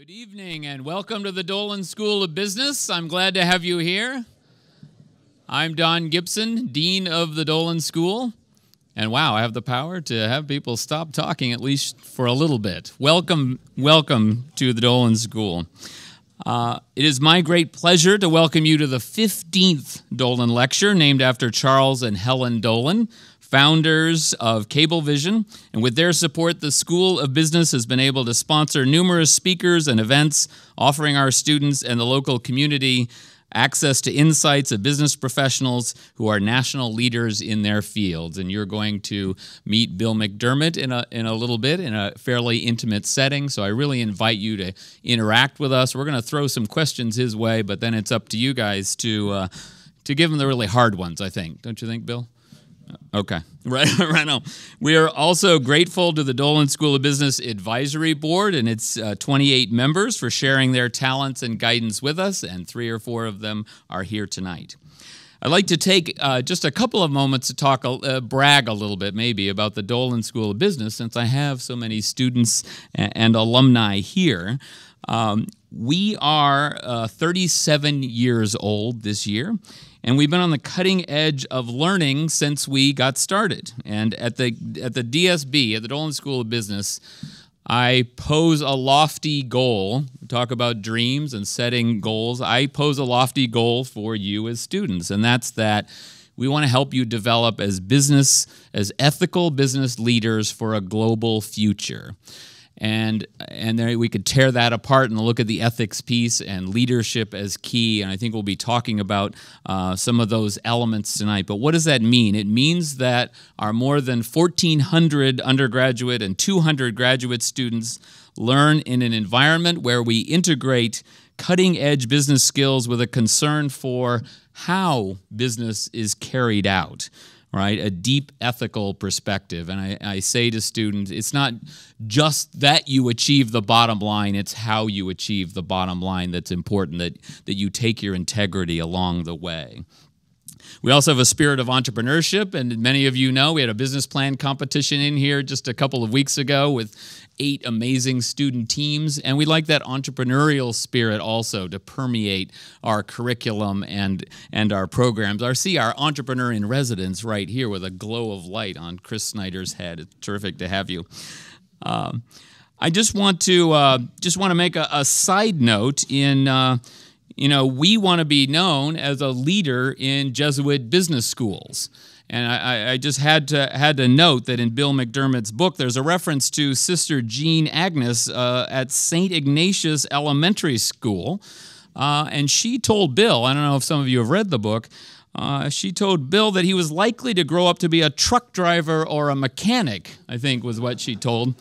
Good evening and welcome to the Dolan School of Business. I'm glad to have you here. I'm Don Gibson, Dean of the Dolan School. And wow, I have the power to have people stop talking at least for a little bit. Welcome to the Dolan School. It is my great pleasure to welcome you to the 15th Dolan Lecture, named after Charles and Helen Dolan, founders of Cablevision, and with their support, the School of Business has been able to sponsor numerous speakers and events, offering our students and the local community access to insights of business professionals who are national leaders in their fields. And you're going to meet Bill McDermott in a little bit in a fairly intimate setting, so I really invite you to interact with us. We're going to throw some questions his way, but then it's up to you guys to give him the really hard ones, I think. Don't you think, Bill? Okay, right now. We are also grateful to the Dolan School of Business Advisory Board and its 28 members for sharing their talents and guidance with us, and 3 or 4 of them are here tonight. I'd like to take just a couple of moments to talk, brag a little bit maybe about the Dolan School of Business, since I have so many students and alumni here. We are 37 years old this year, and we've been on the cutting edge of learning since we got started. And at the DSB, at the Dolan School of Business, I pose a lofty goal. We talk about dreams and setting goals. I pose a lofty goal for you as students, and that's that we want to help you develop as ethical business leaders for a global future. And then we could tear that apart and look at the ethics piece and leadership as key. And I think we'll be talking about some of those elements tonight. But what does that mean? It means that our more than 1,400 undergraduate and 200 graduate students learn in an environment where we integrate cutting-edge business skills with a concern for how business is carried out. Right, a deep ethical perspective. And I say to students, it's not just that you achieve the bottom line, it's how you achieve the bottom line that's important, that you take your integrity along the way. We also have a spirit of entrepreneurship, and many of you know we had a business plan competition in here just a couple of weeks ago with 8 amazing student teams, and we like that entrepreneurial spirit also to permeate our curriculum and our programs. I see our entrepreneur in residence right here with a glow of light on Chris Snyder's head. It's terrific to have you. I just want to make a side note in. You know, we want to be known as a leader in Jesuit business schools. And I just had to note that in Bill McDermott's book, there's a reference to Sister Jean Agnes at St. Ignatius Elementary School. And she told Bill, I don't know if some of you have read the book, she told Bill that he was likely to grow up to be a truck driver or a mechanic, I think was what she told.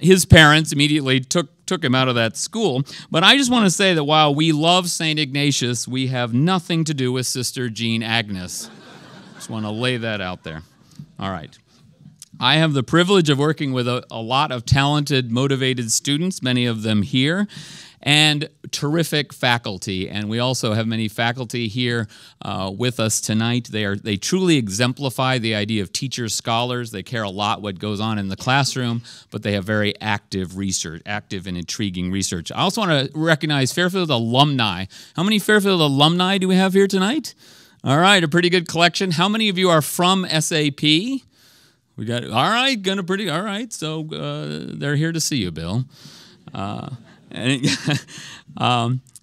His parents immediately took him out of that school. But I just want to say that while we love St. Ignatius, we have nothing to do with Sister Jean Agnes. Just want to lay that out there. All right. I have the privilege of working with a lot of talented, motivated students, many of them here, and terrific faculty. And we also have many faculty here with us tonight. They truly exemplify the idea of teachers, scholars. They care a lot what goes on in the classroom, but they have very active and intriguing research. I also want to recognize Fairfield alumni. How many Fairfield alumni do we have here tonight? All right, a pretty good collection. How many of you are from SAP? We got, all right, all right, so they're here to see you, Bill. And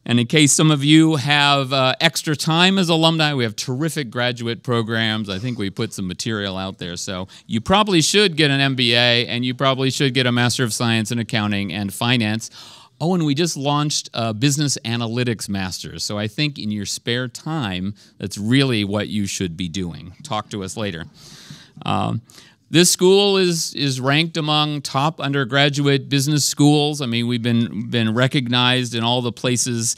in case some of you have extra time as alumni, we have terrific graduate programs. I think we put some material out there. So you probably should get an MBA, and you probably should get a Master of Science in Accounting and Finance. Oh, and we just launched a Business Analytics Master's. So I think in your spare time, that's really what you should be doing. Talk to us later. This school is ranked among top undergraduate business schools. I mean, we've been recognized in all the places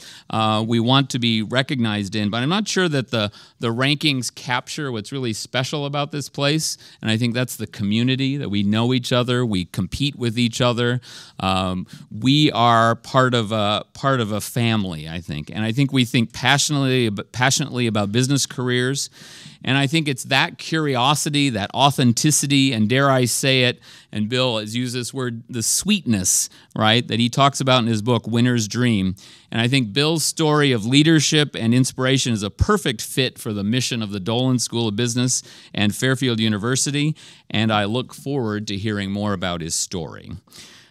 we want to be recognized in, but I'm not sure that the rankings capture what's really special about this place, and I think that's the community, that we know each other, we compete with each other. We are part of a family, I think, and I think we think passionately about business careers. And I think it's that curiosity, that authenticity, and dare I say it, and Bill has used this word, the sweetness, right, that he talks about in his book, Winner's Dream. And I think Bill's story of leadership and inspiration is a perfect fit for the mission of the Dolan School of Business and Fairfield University, and I look forward to hearing more about his story.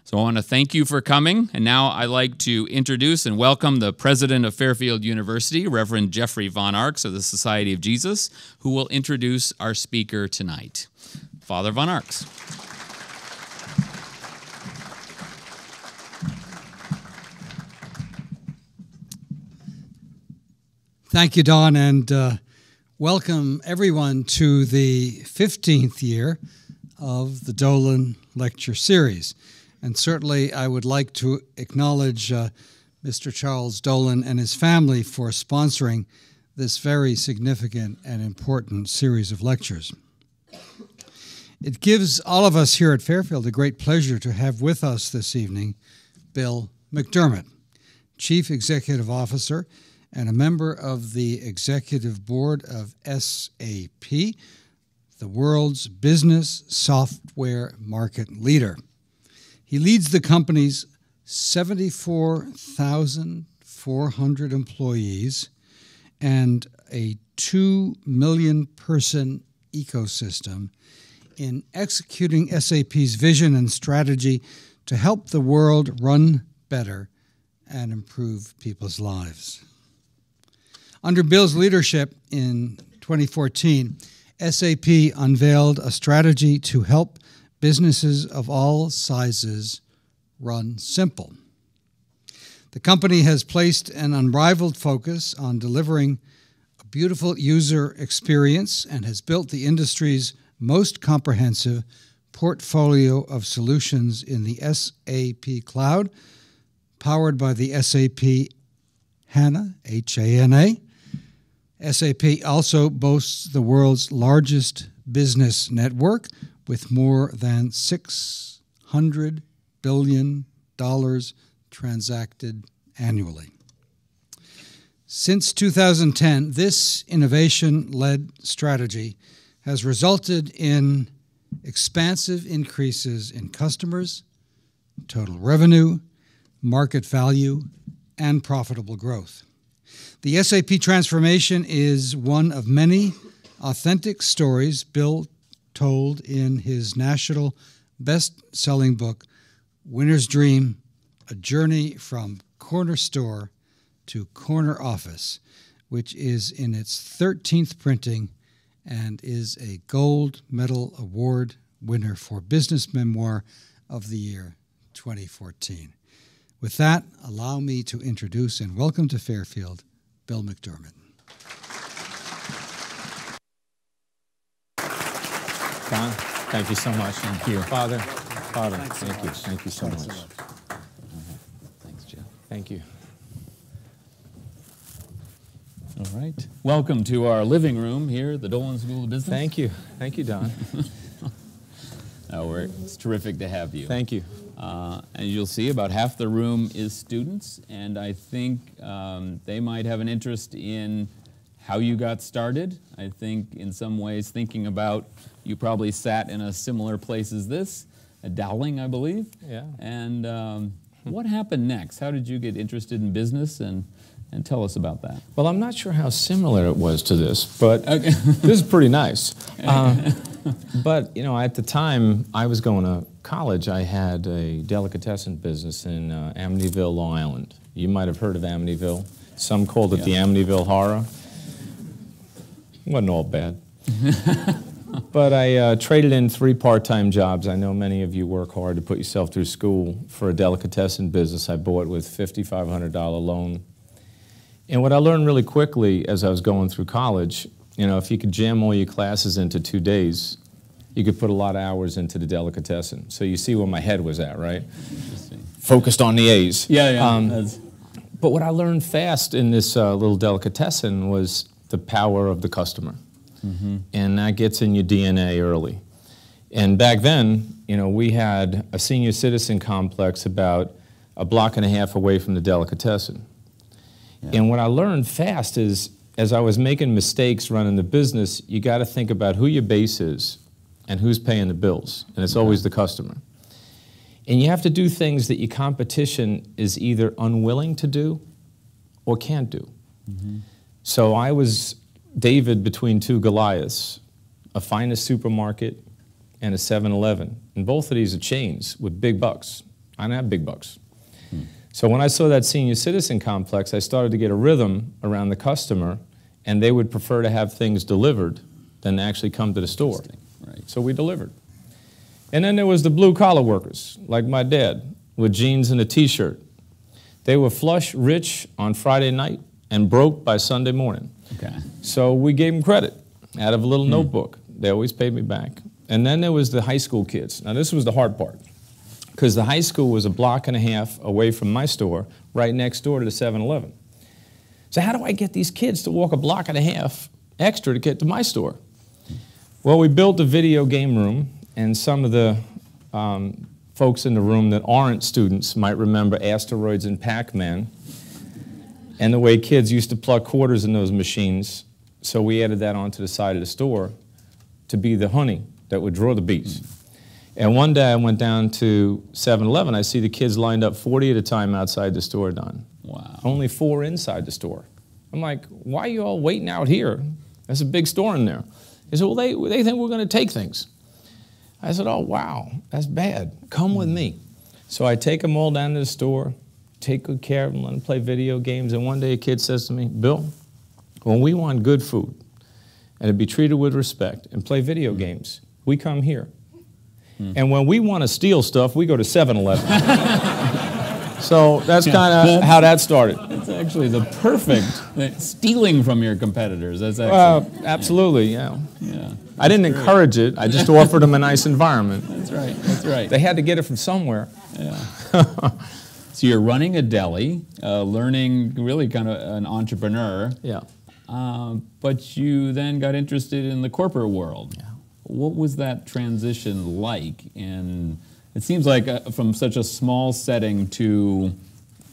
So I want to thank you for coming, and now I'd like to introduce and welcome the president of Fairfield University, Reverend Jeffrey von Arx of the Society of Jesus, who will introduce our speaker tonight. Father von Arx. Thank you, Don, and welcome everyone to the 15th year of the Dolan Lecture Series. And certainly I would like to acknowledge Mr. Charles Dolan and his family for sponsoring this very significant and important series of lectures. It gives all of us here at Fairfield a great pleasure to have with us this evening Bill McDermott, Chief Executive Officer and a member of the Executive Board of SAP, the world's business software market leader. He leads the company's 74,400 employees and a 2 million person ecosystem in executing SAP's vision and strategy to help the world run better and improve people's lives. Under Bill's leadership in 2014, SAP unveiled a strategy to help businesses of all sizes run simple. The company has placed an unrivaled focus on delivering a beautiful user experience and has built the industry's most comprehensive portfolio of solutions in the SAP cloud, powered by the SAP HANA, H-A-N-A. SAP also boasts the world's largest business network, with more than $600 billion transacted annually. Since 2010, this innovation-led strategy has resulted in expansive increases in customers, total revenue, market value, and profitable growth. The SAP transformation is one of many authentic stories Bill told in his national best-selling book, Winner's Dream, A Journey from Corner Store to Corner Office, which is in its 13th printing and is a Gold Medal Award winner for Business Memoir of the Year 2014. With that, allow me to introduce and welcome to Fairfield, Bill McDermott. Don, thank you so much. Thank you. Father, thank you. Thank you so much. Thanks, Jeff. Thank you. All right. Welcome to our living room here at the Dolan School of Business. Thank you, Don. It's terrific to have you. Thank you. And you'll see about half the room is students, and I think they might have an interest in how you got started. I think in some ways thinking about you probably sat in a similar place as this, at Dowling, I believe. Yeah. And what happened next? How did you get interested in business? And tell us about that. Well, I'm not sure how similar it was to this, but okay. This is pretty nice. But, you know, at the time I was going to college, I had a delicatessen business in Amityville, Long Island. You might have heard of Amityville. Some called it the Amityville Horror. Wasn't all bad. But I traded in 3 part-time jobs. I know many of you work hard to put yourself through school for a delicatessen business I bought with $5,500 loan. And what I learned really quickly as I was going through college, you know, if you could jam all your classes into 2 days, you could put a lot of hours into the delicatessen. So you see where my head was at, right? Interesting. Focused on the A's. Yeah. But what I learned fast in this little delicatessen was the power of the customer. Mm-hmm. And that gets in your DNA early. And back then, you know, we had a senior citizen complex about a block and a half away from the delicatessen. Yeah. And what I learned fast is as I was making mistakes running the business, you got to think about who your base is and who's paying the bills, and it's always the customer. And you have to do things that your competition is either unwilling to do or can't do. Mm-hmm. So I was David between two Goliaths, a Finest supermarket and a 7-Eleven. And both of these are chains with big bucks. I don't have big bucks. Hmm. So when I saw that senior citizen complex, I started to get a rhythm around the customer, and they would prefer to have things delivered than actually come to the store. Right. So we delivered. And then there was the blue-collar workers, like my dad, with jeans and a T-shirt. They were flush rich on Friday night and broke by Sunday morning. Okay. So we gave them credit out of a little notebook. They always paid me back. And then there was the high school kids. Now, this was the hard part, because the high school was a block and a half away from my store, right next door to the 7-Eleven. So how do I get these kids to walk a block and a half extra to get to my store? Well, we built a video game room. And some of the folks in the room that aren't students might remember Asteroids and Pac-Man and the way kids used to plug quarters in those machines. So we added that onto the side of the store to be the honey that would draw the bees. And one day I went down to 7-Eleven. I see the kids lined up 40 at a time outside the store, Don. Wow. Only 4 inside the store. I'm like, why are you all waiting out here? There's a big store in there. They said, well, they think we're going to take things. I said, oh, wow, that's bad. Come with me. So I take them all down to the store, take good care of them, let them play video games. And one day a kid says to me, Bill, when we want good food and to be treated with respect and play video games, we come here. And when we want to steal stuff, we go to 7-Eleven. So that's kind of how that started. That's actually the perfect stealing from your competitors. That's actually, absolutely, yeah. I didn't encourage it. I just offered them a nice environment. That's right. That's right. They had to get it from somewhere. Yeah. So you're running a deli, learning really kind of an entrepreneur. Yeah. But you then got interested in the corporate world. Yeah. What was that transition like? And it seems like from such a small setting to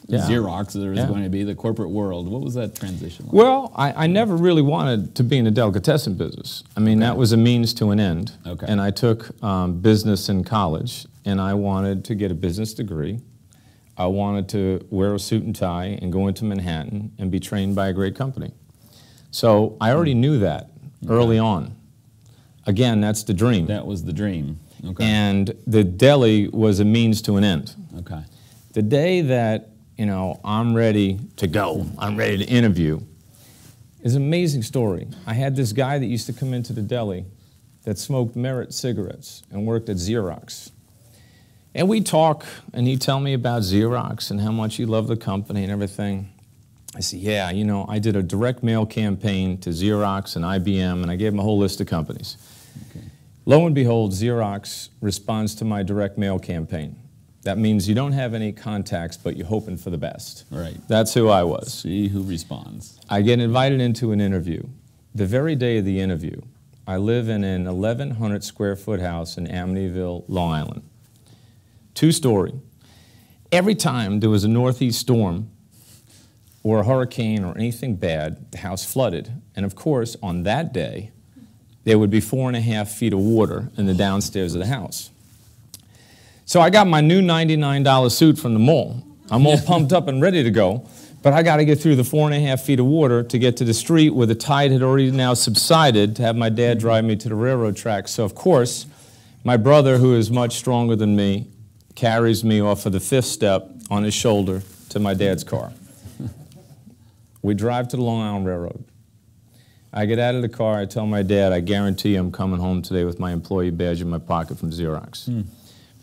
Xerox, there is going to be the corporate world. What was that transition like? Well, I never really wanted to be in the delicatessen business. I mean, that was a means to an end. Okay. And I took business in college, and I wanted to get a business degree. I wanted to wear a suit and tie and go into Manhattan and be trained by a great company. So I already knew that early on. Again, that's the dream. That was the dream. Okay. And the deli was a means to an end. Okay. The day that I'm ready to go, I'm ready to interview, it's an amazing story. I had this guy that used to come into the deli that smoked Merit cigarettes and worked at Xerox. And we talk, and he'd tell me about Xerox and how much he loved the company and everything. I said, yeah, I did a direct mail campaign to Xerox and IBM, and I gave him a whole list of companies. Okay. Lo and behold, Xerox responds to my direct mail campaign. That means you don't have any contacts, but you're hoping for the best. Right. That's who I was. See who responds. I get invited into an interview. The very day of the interview, I live in an 1,100 square foot house in Amityville, Long Island. 2-story. Every time there was a northeast storm or a hurricane or anything bad, the house flooded. And of course, on that day, there would be 4.5 feet of water in the downstairs of the house. So I got my new $99 suit from the mall. I'm all pumped up and ready to go, but I got to get through the 4.5 feet of water to get to the street where the tide had already now subsided to have my dad drive me to the railroad track. So of course, my brother, who is much stronger than me, carries me off of the 5th step on his shoulder to my dad's car. We drive to the Long Island Railroad. I get out of the car, I tell my dad, I guarantee I'm coming home today with my employee badge in my pocket from Xerox.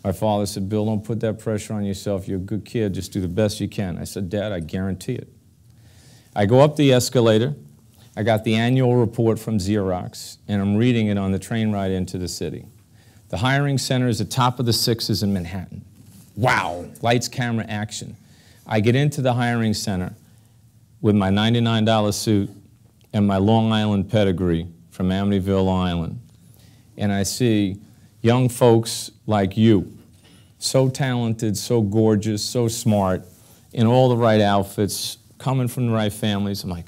My father said, Bill, don't put that pressure on yourself. You're a good kid. Just do the best you can. I said, Dad, I guarantee it. I go up the escalator. I got the annual report from Xerox, and I'm reading it on the train ride into the city. The hiring center is the top of the 6s in Manhattan. Wow. Lights, camera, action. I get into the hiring center with my $99 suit and my Long Island pedigree from Amityville, Long Island, and I see young folks like you, so talented, so gorgeous, so smart, in all the right outfits, coming from the right families. I'm like,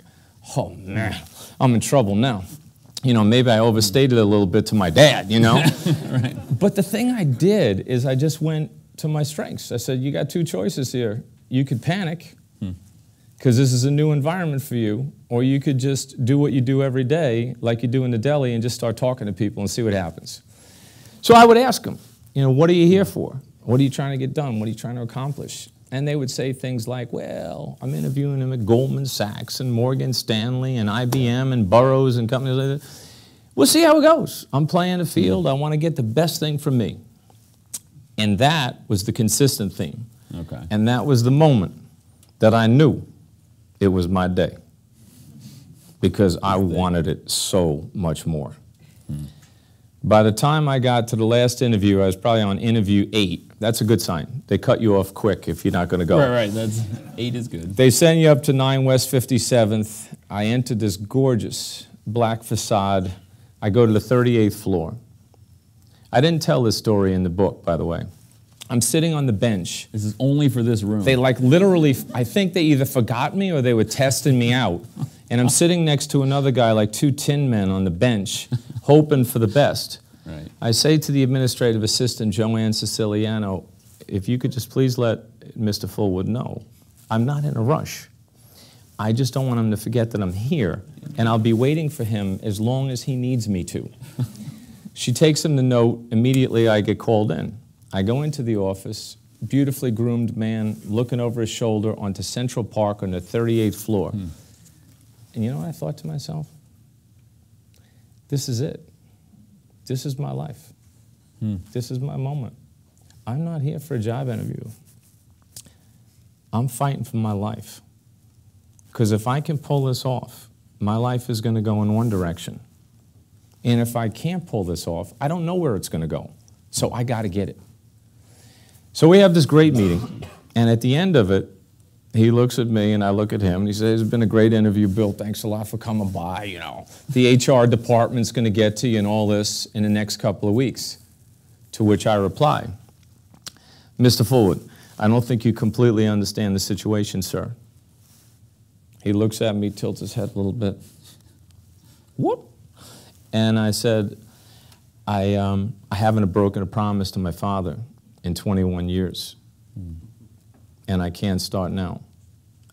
oh man, I'm in trouble now. You know, maybe I overstated a little bit to my dad, you know? Right. But the thing I did is I just went to my strengths. I said, you got two choices here. You could panic, because this is a new environment for you, or you could just do what you do every day, like you do in the deli, and just start talking to people and see what happens. So I would ask them, you know, what are you here for? What are you trying to get done? What are you trying to accomplish? And they would say things like, well, I'm interviewing them at Goldman Sachs and Morgan Stanley and IBM and Burroughs and companies like that. We'll see how it goes. I'm playing the field. I want to get the best thing from me. And that was the consistent theme. Okay. And that was the moment that I knew it was my day, because I wanted it so much more. Hmm. By the time I got to the last interview, I was probably on interview 8. That's a good sign. They cut you off quick if you're not going to go. Right, right. That's, 8 is good. They send you up to 9 West 57th. I entered this gorgeous black facade. I go to the 38th floor. I didn't tell this story in the book, by the way. I'm sitting on the bench. This is only for this room. They like literally, I think they either forgot me or they were testing me out. And I'm sitting next to another guy, like two tin men on the bench, hoping for the best. Right. I say to the administrative assistant, Joanne Siciliano, if you could just please let Mr. Fullwood know, I'm not in a rush. I just don't want him to forget that I'm here, and I'll be waiting for him as long as he needs me to. She takes him the note. Immediately I get called in. I go into the office, beautifully groomed man looking over his shoulder onto Central Park on the 38th floor. Hmm. And you know what I thought to myself? This is it. This is my life. Hmm. This is my moment. I'm not here for a job interview. I'm fighting for my life. Because if I can pull this off, my life is going to go in one direction. And if I can't pull this off, I don't know where it's going to go. So I got to get it. So we have this great meeting, and at the end of it, he looks at me and I look at him and he says, it's been a great interview, Bill, thanks a lot for coming by, you know. The HR department's gonna get to you and all this in the next couple of weeks. To which I reply, Mr. Fullwood, I don't think you completely understand the situation, sir. He looks at me, tilts his head a little bit. What? And I said, I haven't broken a promise to my father in 21 years, and I can't start now.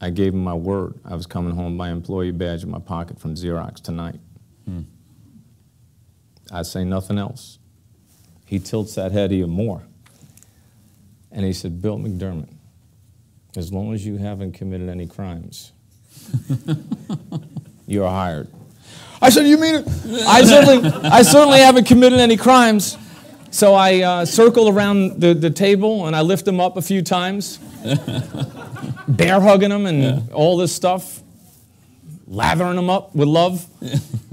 I gave him my word. I was coming home with my employee badge in my pocket from Xerox tonight. Mm. I say nothing else. He tilts that head even more, and he said, Bill McDermott, as long as you haven't committed any crimes, you're hired. I said, you mean it? I certainly haven't committed any crimes. So I circle around the table, and I lift him up a few times, bear hugging him and all this stuff, lathering him up with love.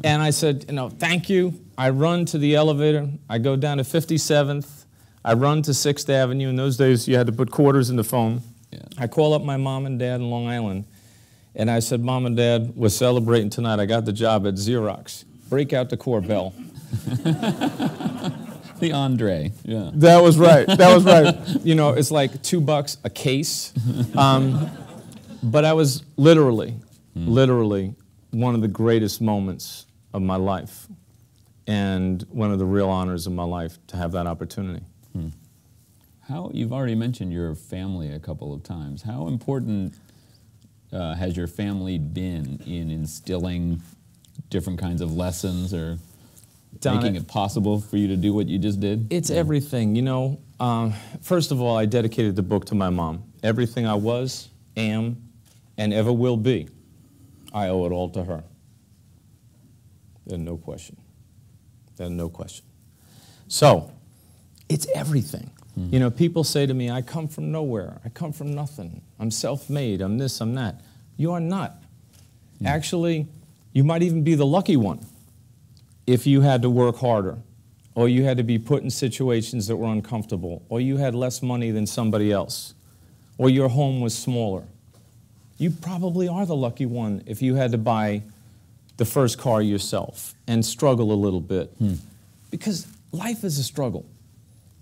And I said, you know, thank you. I run to the elevator. I go down to 57th. I run to 6th Avenue. In those days, you had to put quarters in the phone. Yeah. I call up my mom and dad in Long Island. And I said, Mom and Dad, we're celebrating tonight. I got the job at Xerox. Break out the Corbel. The Andre. Yeah. That was right. That was right. You know, it's like $2 a case. But I was literally one of the greatest moments of my life and one of the real honors of my life to have that opportunity. Hmm. How, you've already mentioned your family a couple of times. How important has your family been in instilling different kinds of lessons or making it possible for you to do what you just did? It's everything, you know. First of all, I dedicated the book to my mom. Everything I was, am, and ever will be, I owe it all to her. There's no question. There's no question. So, it's everything. You know, people say to me, I come from nowhere, I come from nothing, I'm self-made, I'm this, I'm that. You are not. Actually, you might even be the lucky one if you had to work harder, or you had to be put in situations that were uncomfortable, or you had less money than somebody else, or your home was smaller. You probably are the lucky one if you had to buy the first car yourself and struggle a little bit, because life is a struggle.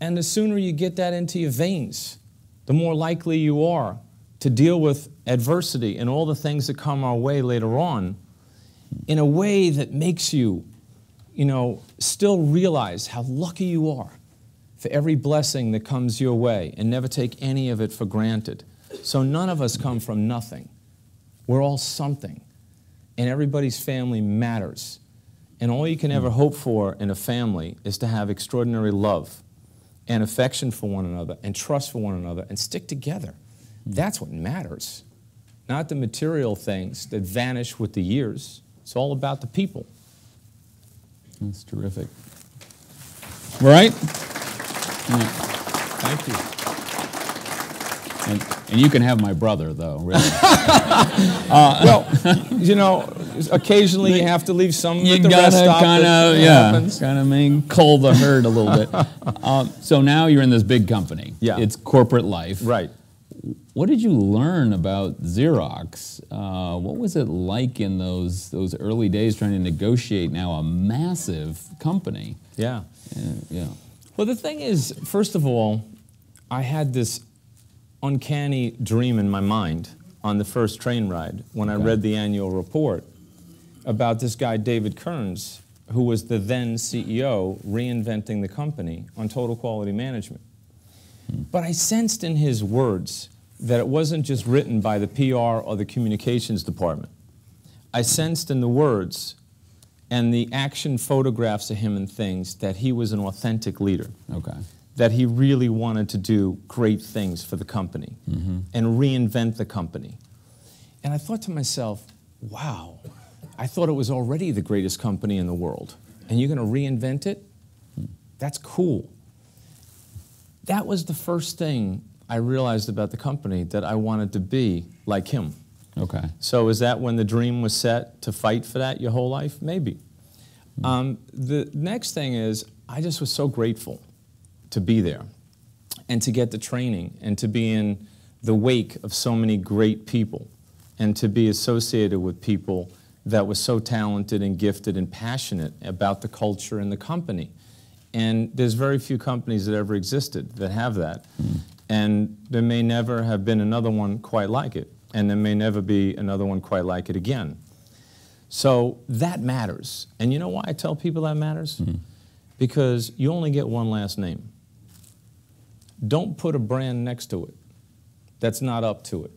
And the sooner you get that into your veins, the more likely you are to deal with adversity and all the things that come our way later on in a way that makes you, still realize how lucky you are for every blessing that comes your way and never take any of it for granted. So none of us come from nothing. We're all something. And everybody's family matters. And all you can ever hope for in a family is to have extraordinary love and affection for one another and trust for one another and stick together. That's what matters, not the material things that vanish with the years. It's all about the people. That's terrific. All right? Yeah. Thank you. And you can have my brother, though, really. Well, occasionally you have to leave some with the rest of kind of mean, cull the herd a little bit. So now you're in this big company. Yeah. It's corporate life. Right. What did you learn about Xerox? What was it like in those early days trying to negotiate now a massive company? Yeah. Yeah. Well, the thing is, first of all, I had this uncanny dream in my mind on the first train ride when I read the annual report about this guy, David Kearns, who was the then CEO reinventing the company on total quality management. But I sensed in his words that it wasn't just written by the PR or the communications department. I sensed in the words and the action photographs of him and things that he was an authentic leader. Okay. That he really wanted to do great things for the company and reinvent the company. And I thought to myself, wow, I thought it was already the greatest company in the world. And you're going to reinvent it? That's cool. That was the first thing I realized about the company, that I wanted to be like him. Okay. So is that when the dream was set to fight for that your whole life? Maybe. The next thing is I just was so grateful to be there and to get the training and to be in the wake of so many great people and to be associated with people that were so talented and gifted and passionate about the culture and the company. And there's very few companies that ever existed that have that. And there may never have been another one quite like it, and there may never be another one quite like it again. So that matters. And you know why I tell people that matters? Because you only get one last name. Don't put a brand next to it that's not up to it.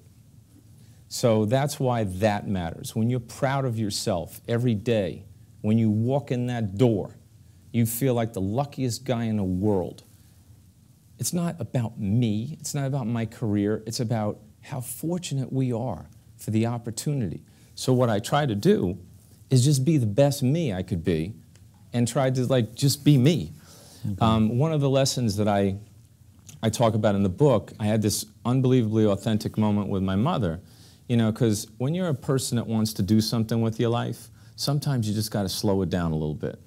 So that's why that matters. When you're proud of yourself every day, when you walk in that door, you feel like the luckiest guy in the world. It's not about me. It's not about my career. It's about how fortunate we are for the opportunity. So what I try to do is just be the best me I could be and try to just be me. Okay. One of the lessons that I talk about in the book, I had this unbelievably authentic moment with my mother, because when you're a person that wants to do something with your life, sometimes you just got to slow it down a little bit.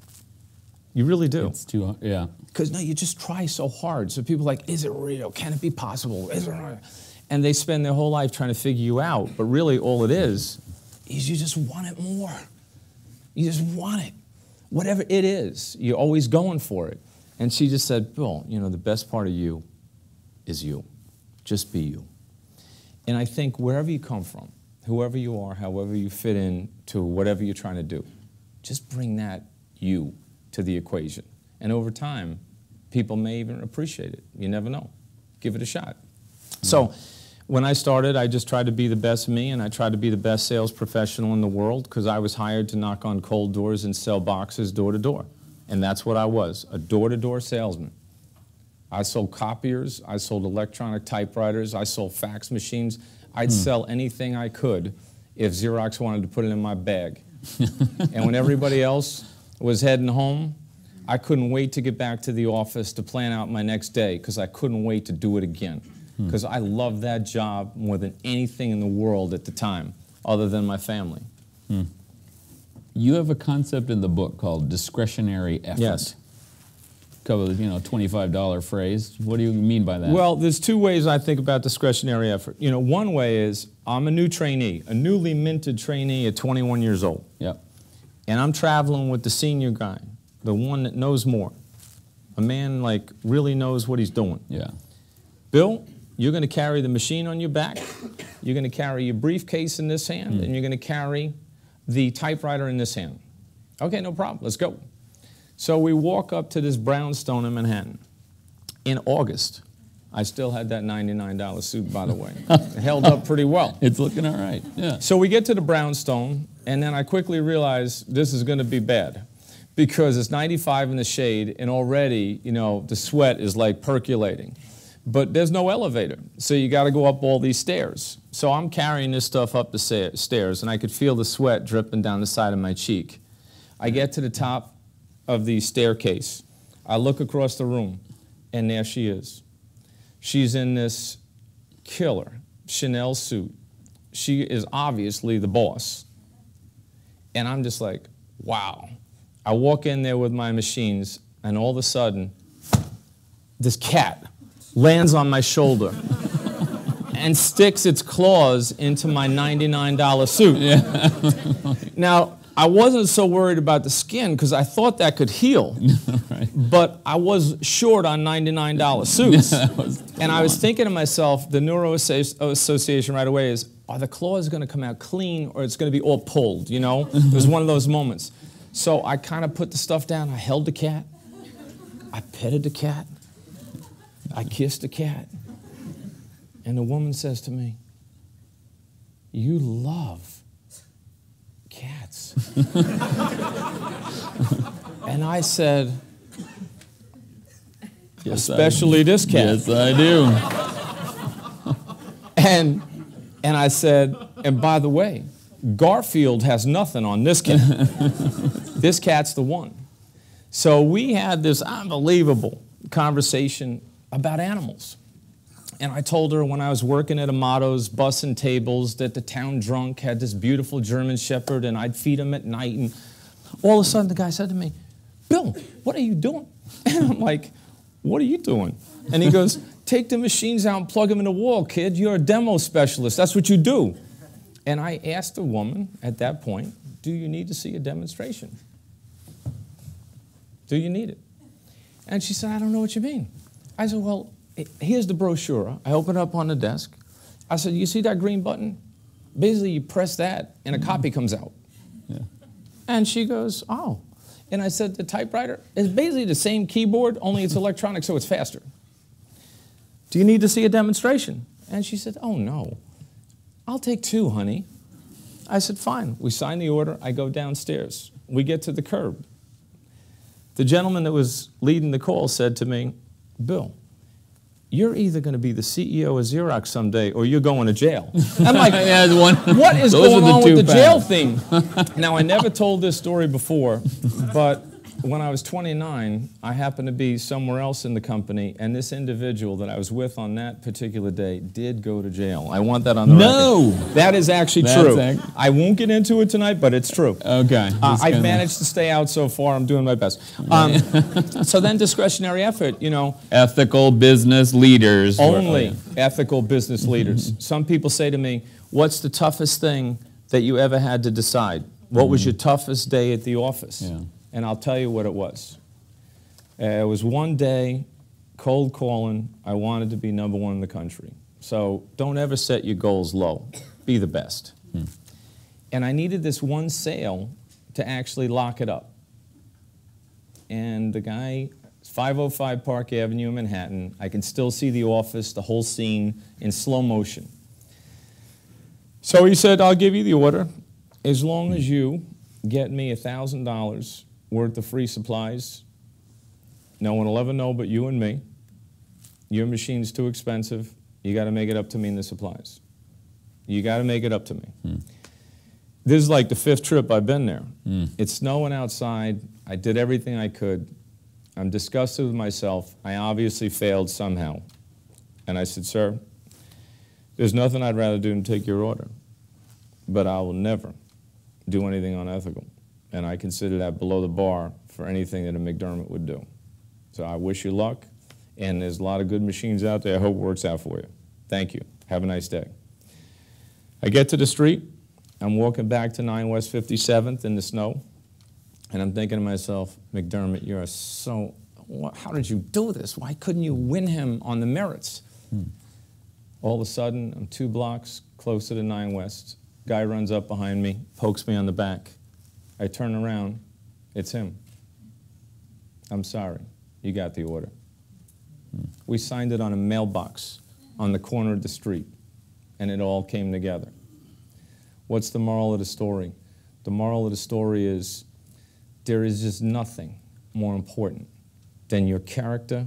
You really do. It's too hard, yeah. Because no, you just try so hard. So people are like, is it real? Can it be possible? Is it real? And they spend their whole life trying to figure you out. But really all it is you just want it more. You just want it. Whatever it is, you're always going for it. And she just said, Bill, the best part of you is you. Just be you. And I think wherever you come from, whoever you are, however you fit in to whatever you're trying to do, just bring that you to the equation. And over time, people may even appreciate it. You never know. Give it a shot. So when I started, I just tried to be the best me, and I tried to be the best sales professional in the world because I was hired to knock on cold doors and sell boxes door to door. And that's what I was, a door-to-door salesman. I sold copiers. I sold electronic typewriters. I sold fax machines. I'd sell anything I could if Xerox wanted to put it in my bag. And when everybody else was heading home, I couldn't wait to get back to the office to plan out my next day because I couldn't wait to do it again because I loved that job more than anything in the world at the time other than my family. You have a concept in the book called discretionary effort. Yes. $25 phrase. What do you mean by that? Well, there's two ways I think about discretionary effort. One way is I'm a new trainee, a newly minted trainee at 21 years old. Yep. And I'm traveling with the senior guy, the one that knows more, a man really knows what he's doing. Yeah. Bill, you're going to carry the machine on your back. You're going to carry your briefcase in this hand, and you're going to carry the typewriter in this hand. Okay, no problem, let's go. So we walk up to this brownstone in Manhattan in August. I still had that $99 suit, by the way. It held up pretty well. It's looking all right, yeah. So we get to the brownstone, and then I quickly realize this is going to be bad because it's 95 in the shade, and already, you know, the sweat is like percolating. But there's no elevator, so you got to go up all these stairs. So I'm carrying this stuff up the stairs, and I could feel the sweat dripping down the side of my cheek. I get to the top of the staircase. I look across the room, and there she is. She's in this killer Chanel suit. She is obviously the boss. And I'm just like, wow. I walk in there with my machines, and all of a sudden, this cat lands on my shoulder and sticks its claws into my $99 suit. Yeah. Now, I wasn't so worried about the skin because I thought that could heal, right. But I was short on $99 suits. And I was thinking to myself, the neuroassociation right away is, are the claws going to come out clean or it's going to be all pulled, you know? It was one of those moments. So I kind of put the stuff down. I held the cat. I petted the cat. I kissed the cat. And the woman says to me, "You love cats." And I said, yes, especially this cat. Yes, I do. And I said, and by the way, Garfield has nothing on this cat. This cat's the one. So we had this unbelievable conversation about animals. And I told her when I was working at Amato's Bus and Tables that the town drunk had this beautiful German shepherd and I'd feed him at night. And all of a sudden the guy said to me, "Bill, what are you doing?" And I'm like, "What are you doing?" And he goes, "Take the machines out and plug them in the wall, kid. You're a demo specialist. That's what you do." And I asked the woman at that point, "Do you need to see a demonstration? Do you need it?" And she said, "I don't know what you mean." I said, "Well, here's the brochure." I opened it up on the desk. I said, "You see that green button? Basically, you press that, and a copy comes out." Yeah. And she goes, "Oh." And I said, "The typewriter is basically the same keyboard, only it's electronic, so it's faster. Do you need to see a demonstration?" And she said, "Oh, no. I'll take two, honey." I said, "Fine." We signed the order. I go downstairs. We get to the curb. The gentleman that was leading the call said to me, "Bill, you're either going to be the CEO of Xerox someday or you're going to jail." I'm like, what is going on with the jail thing? Now, I never told this story before, but when I was 29, I happened to be somewhere else in the company, and this individual that I was with on that particular day did go to jail. I want that on the record. No! That is actually true. I won't get into it tonight, but it's true. Okay. I've managed to stay out so far. I'm doing my best. So then discretionary effort, you know. Ethical business leaders. Only ethical business leaders. Some people say to me, "What's the toughest thing that you ever had to decide? What was your toughest day at the office?" Yeah. And I'll tell you what it was. It was one day, cold calling, I wanted to be #1 in the country. So don't ever set your goals low. Be the best. Mm. And I needed this one sale to actually lock it up. And the guy, 505 Park Avenue in Manhattan, I can still see the office, the whole scene, in slow motion. So he said, "I'll give you the order as long as you get me $1,000 worth of free supplies. No one will ever know but you and me. Your machine's too expensive. You got to make it up to me in the supplies. You got to make it up to me." Mm. This is like the 5th trip I've been there. Mm. It's snowing outside. I did everything I could. I'm disgusted with myself. I obviously failed somehow. And I said, "Sir, there's nothing I'd rather do than take your order, but I will never do anything unethical. And I consider that below the bar for anything that a McDermott would do. So I wish you luck, and there's a lot of good machines out there. I hope it works out for you. Thank you. Have a nice day." I get to the street. I'm walking back to 9 West 57th in the snow, and I'm thinking to myself, "McDermott, you're so, how did you do this? Why couldn't you win him on the merits?" Hmm. All of a sudden, I'm 2 blocks closer to 9 West. Guy runs up behind me, pokes me on the back. I turn around, it's him. I'm sorry, you got the order. We signed it on a mailbox on the corner of the street, and it all came together. What's the moral of the story? The moral of the story is there is just nothing more important than your character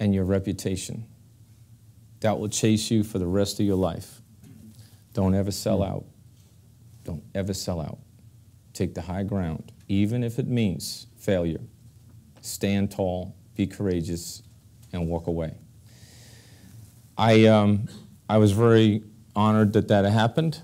and your reputation. That will chase you for the rest of your life. Don't ever sell out. Don't ever sell out. Take the high ground, even if it means failure. Stand tall, be courageous, and walk away. I was very honored that that happened,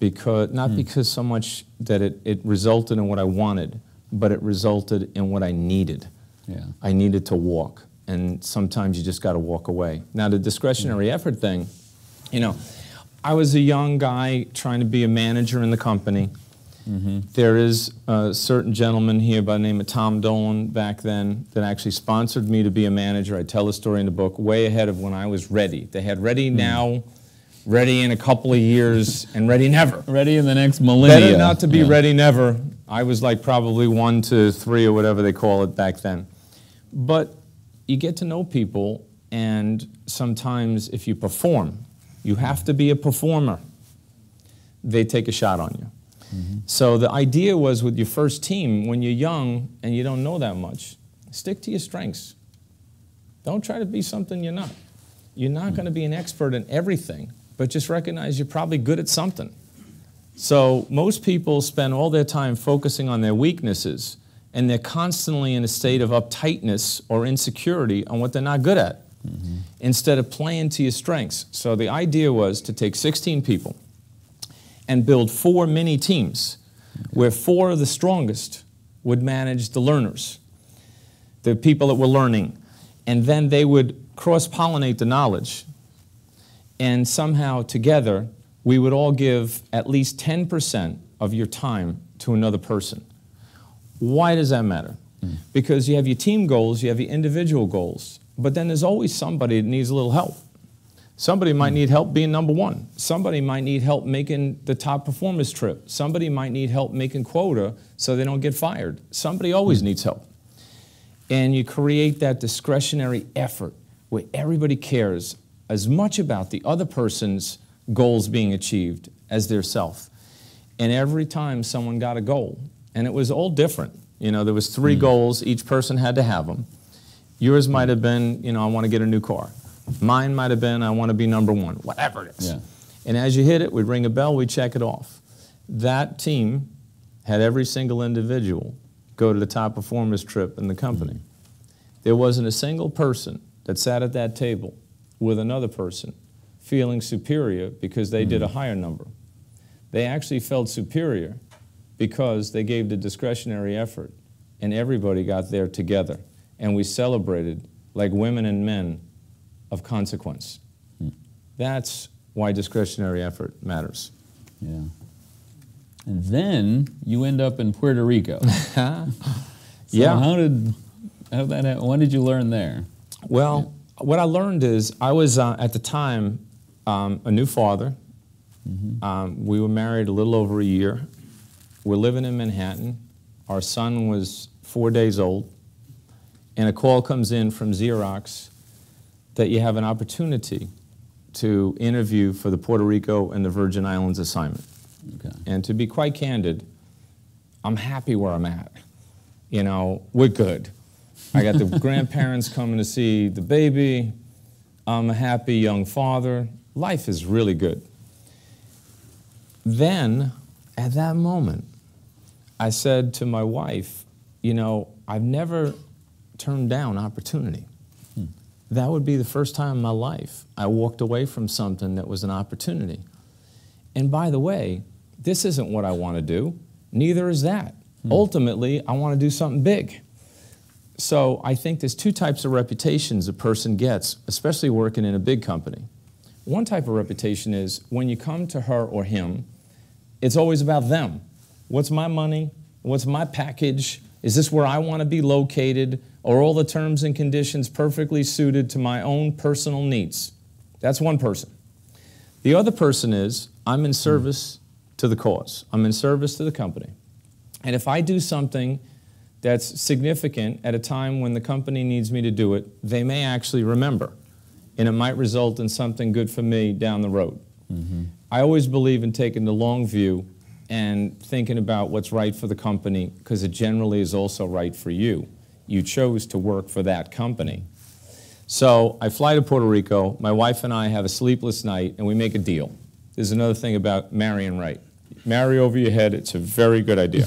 because not because so much that it resulted in what I wanted, but it resulted in what I needed. Yeah. I needed to walk, and sometimes you just got to walk away. Now, the discretionary effort thing, you know, I was a young guy trying to be a manager in the company. There is a certain gentleman here by the name of Tom Dolan back then that actually sponsored me to be a manager. I tell the story in the book, way ahead of when I was ready. They had ready now, ready in a couple of years, and ready never. Ready in the next millennium. Better not to be ready never. I was like probably 1 to 3 or whatever they call it back then. But you get to know people, and sometimes if you perform, you have to be a performer, they take a shot on you. So the idea was with your first team, when you're young and you don't know that much, stick to your strengths. Don't try to be something you're not. You're not going to be an expert in everything, but just recognize you're probably good at something. So most people spend all their time focusing on their weaknesses, and they're constantly in a state of uptightness or insecurity on what they're not good at, instead of playing to your strengths. So the idea was to take 16 people and build 4 mini teams, where 4 of the strongest would manage the learners, the people that were learning, and then they would cross-pollinate the knowledge, and somehow together we would all give at least 10% of your time to another person. Why does that matter? Because you have your team goals, you have your individual goals, but then there's always somebody that needs a little help. Somebody might need help being number one. Somebody might need help making the top performance trip. Somebody might need help making quota so they don't get fired. Somebody always needs help. And you create that discretionary effort where everybody cares as much about the other person's goals being achieved as their self. And every time someone got a goal, and it was all different. You know, there was 3 goals. Each person had to have them. Yours might have been, you know, I want to get a new car. Mine might have been, I want to be number one, whatever it is. Yeah. And as you hit it, we'd ring a bell, we'd check it off. That team had every single individual go to the top performance trip in the company. There wasn't a single person that sat at that table with another person feeling superior because they did a higher number. They actually felt superior because they gave the discretionary effort, and everybody got there together. And we celebrated like women and men of consequence. That's why discretionary effort matters. Yeah. And then you end up in Puerto Rico. So yeah. How did that happen? What did you learn there? Well, what I learned is I was at the time a new father. We were married a little over a year. We're living in Manhattan. Our son was 4 days old, and a call comes in from Xerox that you have an opportunity to interview for the Puerto Rico and the Virgin Islands assignment. And to be quite candid, I'm happy where I'm at. You know, we're good. I got the grandparents coming to see the baby. I'm a happy young father. Life is really good. Then, at that moment, I said to my wife, you know, I've never turned down opportunity. That would be the first time in my life I walked away from something that was an opportunity. And by the way, this isn't what I want to do. Neither is that. Ultimately, I want to do something big. So I think there's 2 types of reputations a person gets, especially working in a big company. One type of reputation is when you come to her or him, it's always about them. What's my money? What's my package? Is this where I want to be located? Are all the terms and conditions perfectly suited to my own personal needs? That's one person. The other person is, I'm in service to the cause. I'm in service to the company. And if I do something that's significant at a time when the company needs me to do it, they may actually remember, and it might result in something good for me down the road. Mm-hmm. I always believe in taking the long view and thinking about what's right for the company, because it generally is also right for you. You chose to work for that company. So I fly to Puerto Rico. My wife and I have a sleepless night, and we make a deal. There's another thing about marrying right. Marry over your head. It's a very good idea.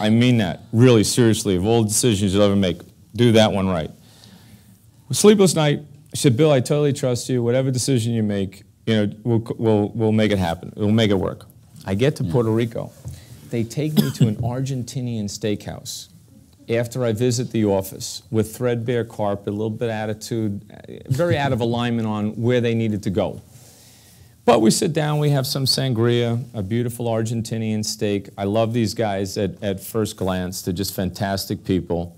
I mean that, really seriously, of all the decisions you'll ever make, do that one right. Sleepless night, I said, Bill, I totally trust you. Whatever decision you make, you know, we'll make it happen. We'll make it work. I get to Puerto Rico. They take me to an Argentinian steakhouse after I visit the office with threadbare carpet, a little bit attitude, very out of alignment on where they needed to go. But we sit down, we have some sangria, a beautiful Argentinian steak. I love these guys at first glance. They're just fantastic people.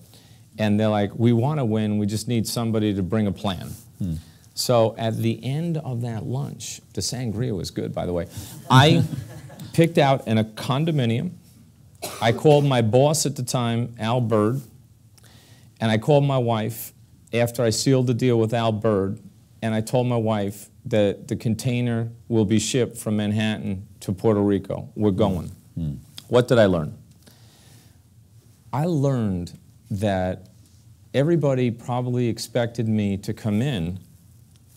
And they're like, we want to win, we just need somebody to bring a plan. Hmm. So at the end of that lunch, the sangria was good, by the way, I picked out in a condominium. I called my boss at the time, Al Bird, and I called my wife after I sealed the deal with Al Bird, and I told my wife that the container will be shipped from Manhattan to Puerto Rico. We're going. Mm. What did I learn? I learned that everybody probably expected me to come in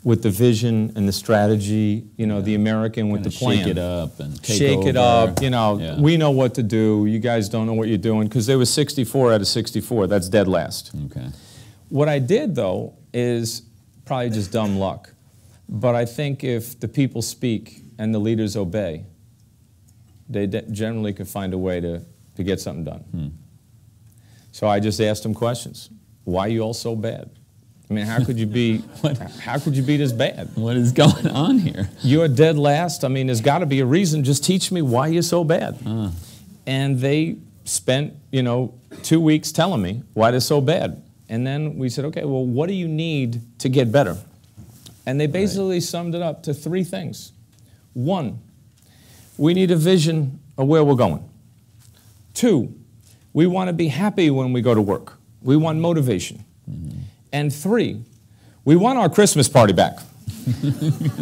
with the vision and the strategy, you know, the American with the plan. Shake it up and take over. Shake it up, you know, we know what to do. You guys don't know what you're doing, because they were 64 out of 64. That's dead last. Okay. What I did, though, is probably just dumb luck. But I think if the people speak and the leaders obey, they generally could find a way to get something done. Hmm. So I just asked them questions. Why are you all so bad? I mean, how could you be? How could you be this bad? What is going on here? You're dead last. I mean, there's got to be a reason. Just teach me why you're so bad. And they spent, you know, 2 weeks telling me why they're so bad. And then we said, okay, well, what do you need to get better? And they basically summed it up to three things. One, we need a vision of where we're going. Two, we want to be happy when we go to work. We want motivation. Mm-hmm. And three, we want our Christmas party back.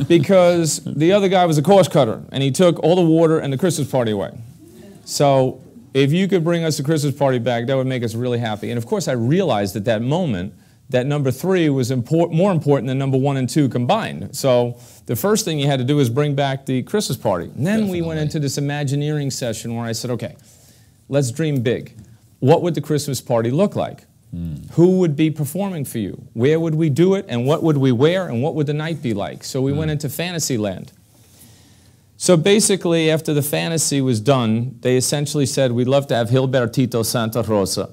Because the other guy was a cost cutter, and he took all the water and the Christmas party away. So if you could bring us the Christmas party back, that would make us really happy. And of course, I realized at that moment that number three was more important than number one and two combined. So the first thing you had to do was bring back the Christmas party. And then we went into this Imagineering session where I said, okay, let's dream big. What would the Christmas party look like? Mm. Who would be performing for you? Where would we do it, and what would we wear, and what would the night be like? So we went into fantasy land. So basically, after the fantasy was done, they essentially said, we'd love to have Gilberto Santa Rosa,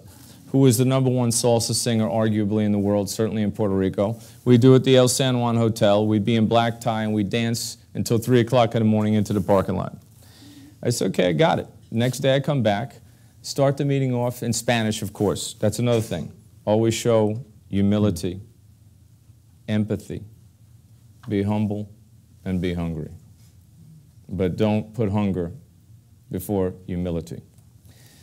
who was the #1 salsa singer, arguably, in the world, certainly in Puerto Rico. We'd do it at the El San Juan Hotel. We'd be in black tie, and we'd dance until 3 o'clock in the morning into the parking lot. I said, okay, I got it. Next day, I come back. Start the meeting off in Spanish, of course. That's another thing. Always show humility, empathy, be humble, and be hungry. But don't put hunger before humility.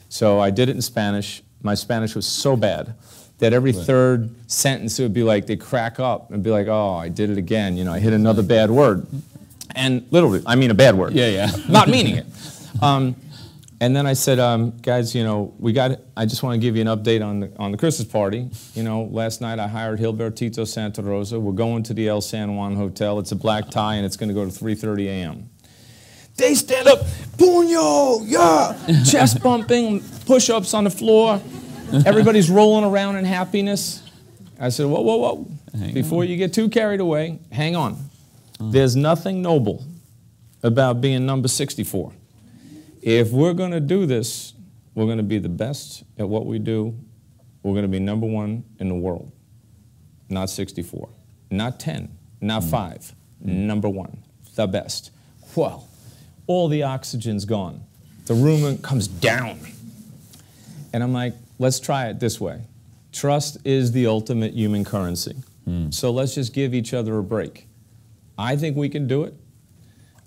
So I did it in Spanish. My Spanish was so bad that every third sentence it would be like they crack up and be like, oh, I did it again. You know, I hit another bad word. And literally, I mean a bad word. Yeah, yeah. Not meaning it. And then I said, guys, you know, I just want to give you an update on the Christmas party. You know, last night I hired Gilberto Santa Rosa. We're going to the El San Juan Hotel. It's a black tie, and it's going to go to 3:30 a.m. They stand up, puño, yeah, chest bumping, push-ups on the floor. Everybody's rolling around in happiness. I said, whoa, whoa, whoa. Before you get too carried away, hang on. There's nothing noble about being number 64. If we're going to do this, we're going to be the best at what we do. We're going to be #1 in the world. Not 64. Not 10. Not 5. #1. The best. Well, all the oxygen's gone. The room comes down. And I'm like, let's try it this way. Trust is the ultimate human currency. So let's just give each other a break. I think we can do it.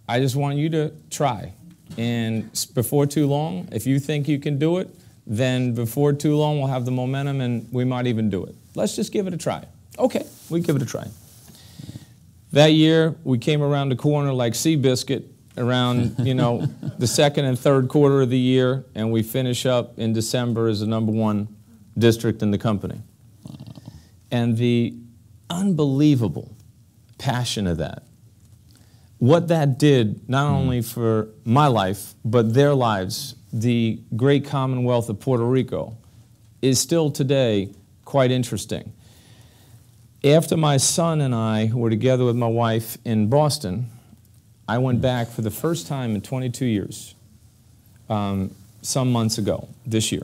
I just want you to try. And before too long, if you think you can do it, then before too long we'll have the momentum and we might even do it. Let's just give it a try. Okay, we give it a try. That year, we came around the corner like Seabiscuit around, you know, the second and third quarter of the year, and we finish up in December as the #1 district in the company. Wow. And the unbelievable passion of that, what that did not only for my life, but their lives, the great Commonwealth of Puerto Rico, is still today quite interesting. After my son and I were together with my wife in Boston, I went back for the first time in 22 years, some months ago, this year.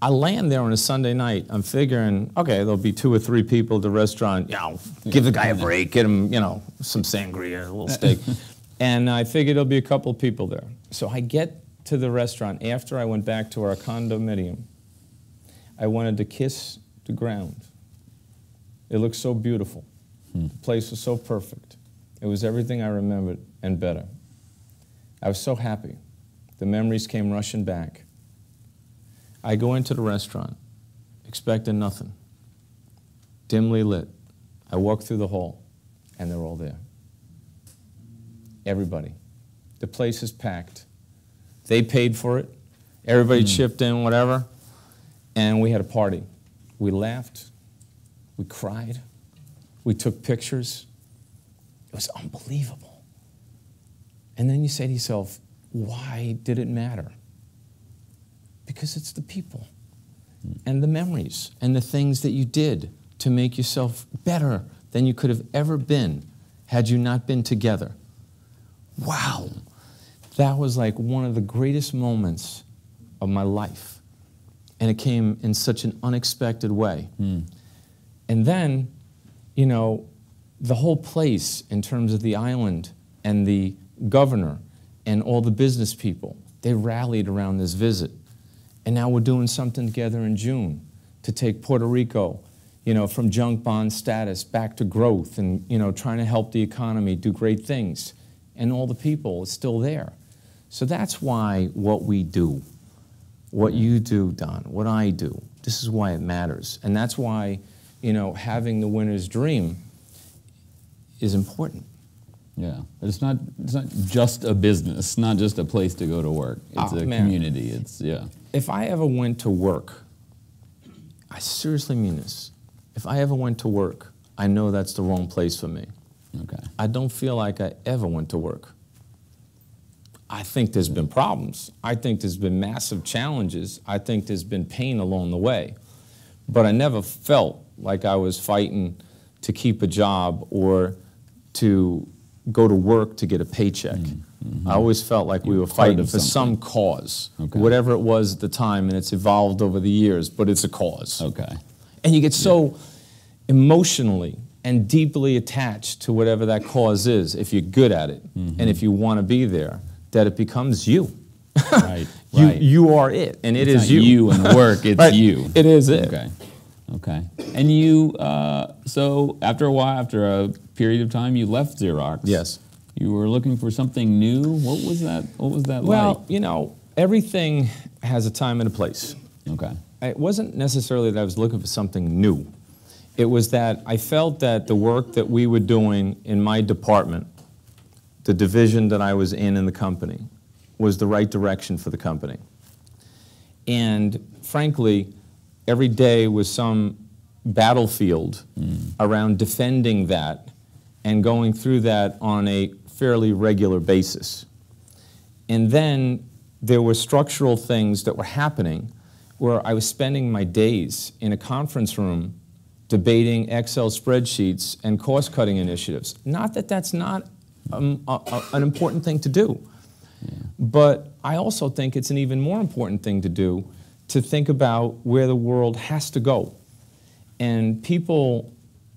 I land there on a Sunday night. I'm figuring, okay, there'll be 2 or 3 people at the restaurant. You know, give the guy a break, get him, you know, some sangria, a little steak. And I figured there'll be a couple people there. So I get to the restaurant after I went back to our condominium. I wanted to kiss the ground. It looked so beautiful. The place was so perfect. It was everything I remembered and better. I was so happy. The memories came rushing back. I go into the restaurant, expecting nothing. Dimly lit. I walk through the hall, and they're all there. Everybody. The place is packed. They paid for it. Everybody chipped in, whatever. And we had a party. We laughed. We cried. We took pictures. It was unbelievable. And then you say to yourself, why did it matter? Because it's the people and the memories and the things that you did to make yourself better than you could have ever been had you not been together. Wow. That was like one of the greatest moments of my life. And it came in such an unexpected way. And then, you know, the whole place in terms of the island and the governor and all the business people, they rallied around this visit. And now we're doing something together in June to take Puerto Rico, you know, from junk bond status back to growth and, you know, trying to help the economy do great things. And all the people is still there. So that's why what we do, what you do, Don, what I do, this is why it matters. And that's why, you know, having the winner's dream is important. Yeah, but it's not just a business, not just a place to go to work. It's community. It's If I ever went to work, I seriously mean this. If I ever went to work, I know that's the wrong place for me. Okay. I don't feel like I ever went to work. I think there's been problems. I think there's been massive challenges. I think there's been pain along the way. But I never felt like I was fighting to keep a job or to go to work to get a paycheck. I always felt like we were fighting for some cause, whatever it was at the time, and it's evolved over the years, but it's a cause. Okay. And you get so emotionally and deeply attached to whatever that cause is, if you're good at it and if you want to be there, that it becomes you. You are it, and it is you. You and work, it's you. It is it. Okay. Okay. And you, so after a while, after a period of time, you left Xerox. Yes. You were looking for something new. What was that? What was that like? Well, you know, everything has a time and a place. Okay. It wasn't necessarily that I was looking for something new. It was that I felt that the work that we were doing in my department, the division that I was in the company, was the right direction for the company. And frankly, every day was some battlefield around defending that and going through that on a fairly regular basis. And then there were structural things that were happening where I was spending my days in a conference room debating Excel spreadsheets and cost-cutting initiatives. Not that that's not an important thing to do. Yeah. But I also think it's an even more important thing to do, to think about where the world has to go. And people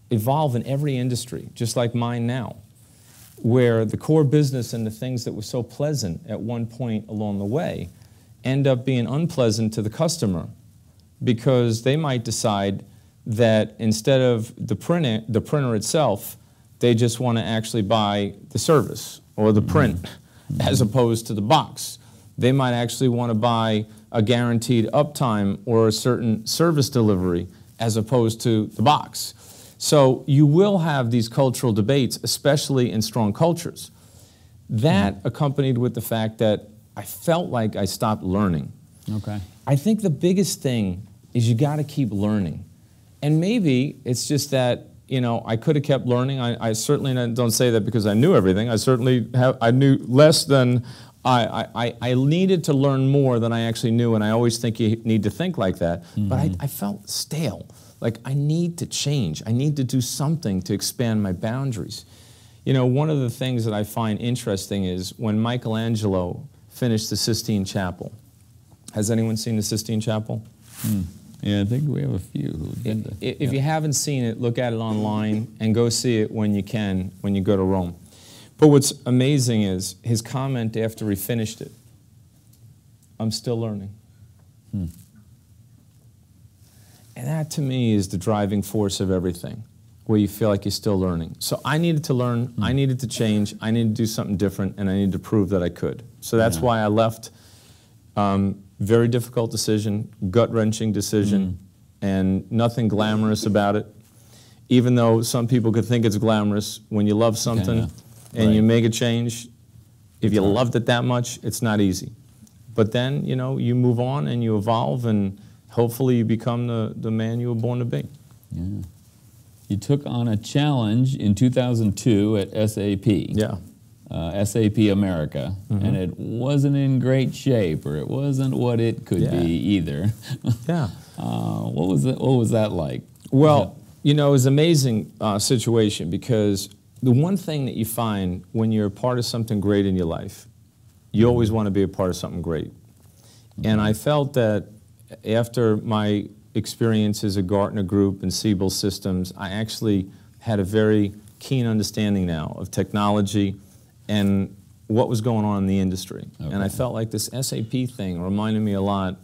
evolve in every industry, just like mine now, where the core business and the things that were so pleasant at one point along the way end up being unpleasant to the customer because they might decide that instead of the printer itself, They just want to actually buy the service or the print as opposed to the box. They might actually want to buy a guaranteed uptime or a certain service delivery as opposed to the box. So you will have these cultural debates, especially in strong cultures. That accompanied with the fact that I felt like I stopped learning. Okay. I think the biggest thing is you got to keep learning. And maybe it's just that, you know, I could have kept learning. I certainly don't say that because I knew everything. I certainly have, I knew less than, I needed to learn more than I actually knew, and I always think you need to think like that. Mm-hmm. But I felt stale. Like, I need to change. I need to do something to expand my boundaries. You know, one of the things that I find interesting is when Michelangelo finished the Sistine Chapel. Has anyone seen the Sistine Chapel? Mm. Yeah, I think we have a few who did that. If you haven't seen it, look at it online and go see it when you can, when you go to Rome. But what's amazing is his comment after he finished it, I'm still learning. Hmm. And that to me is the driving force of everything, where you feel like you're still learning. So I needed to learn, I needed to change, I needed to do something different, and I needed to prove that I could. So that's why I left. Very difficult decision, gut-wrenching decision, and nothing glamorous about it. Even though some people could think it's glamorous, when you love something, and you make a change, if you loved it that much, it's not easy. But then, you know, you move on and you evolve, and hopefully you become the man you were born to be. Yeah. You took on a challenge in 2002 at SAP. Yeah. SAP America, and it wasn't in great shape, or it wasn't what it could be either. What was that like? Well, you know, it was an amazing situation, because the one thing that you find when you're a part of something great in your life, you always want to be a part of something great. And I felt that after my experiences at Gartner Group and Siebel Systems, I actually had a very keen understanding now of technology and what was going on in the industry. Okay. And I felt like this SAP thing reminded me a lot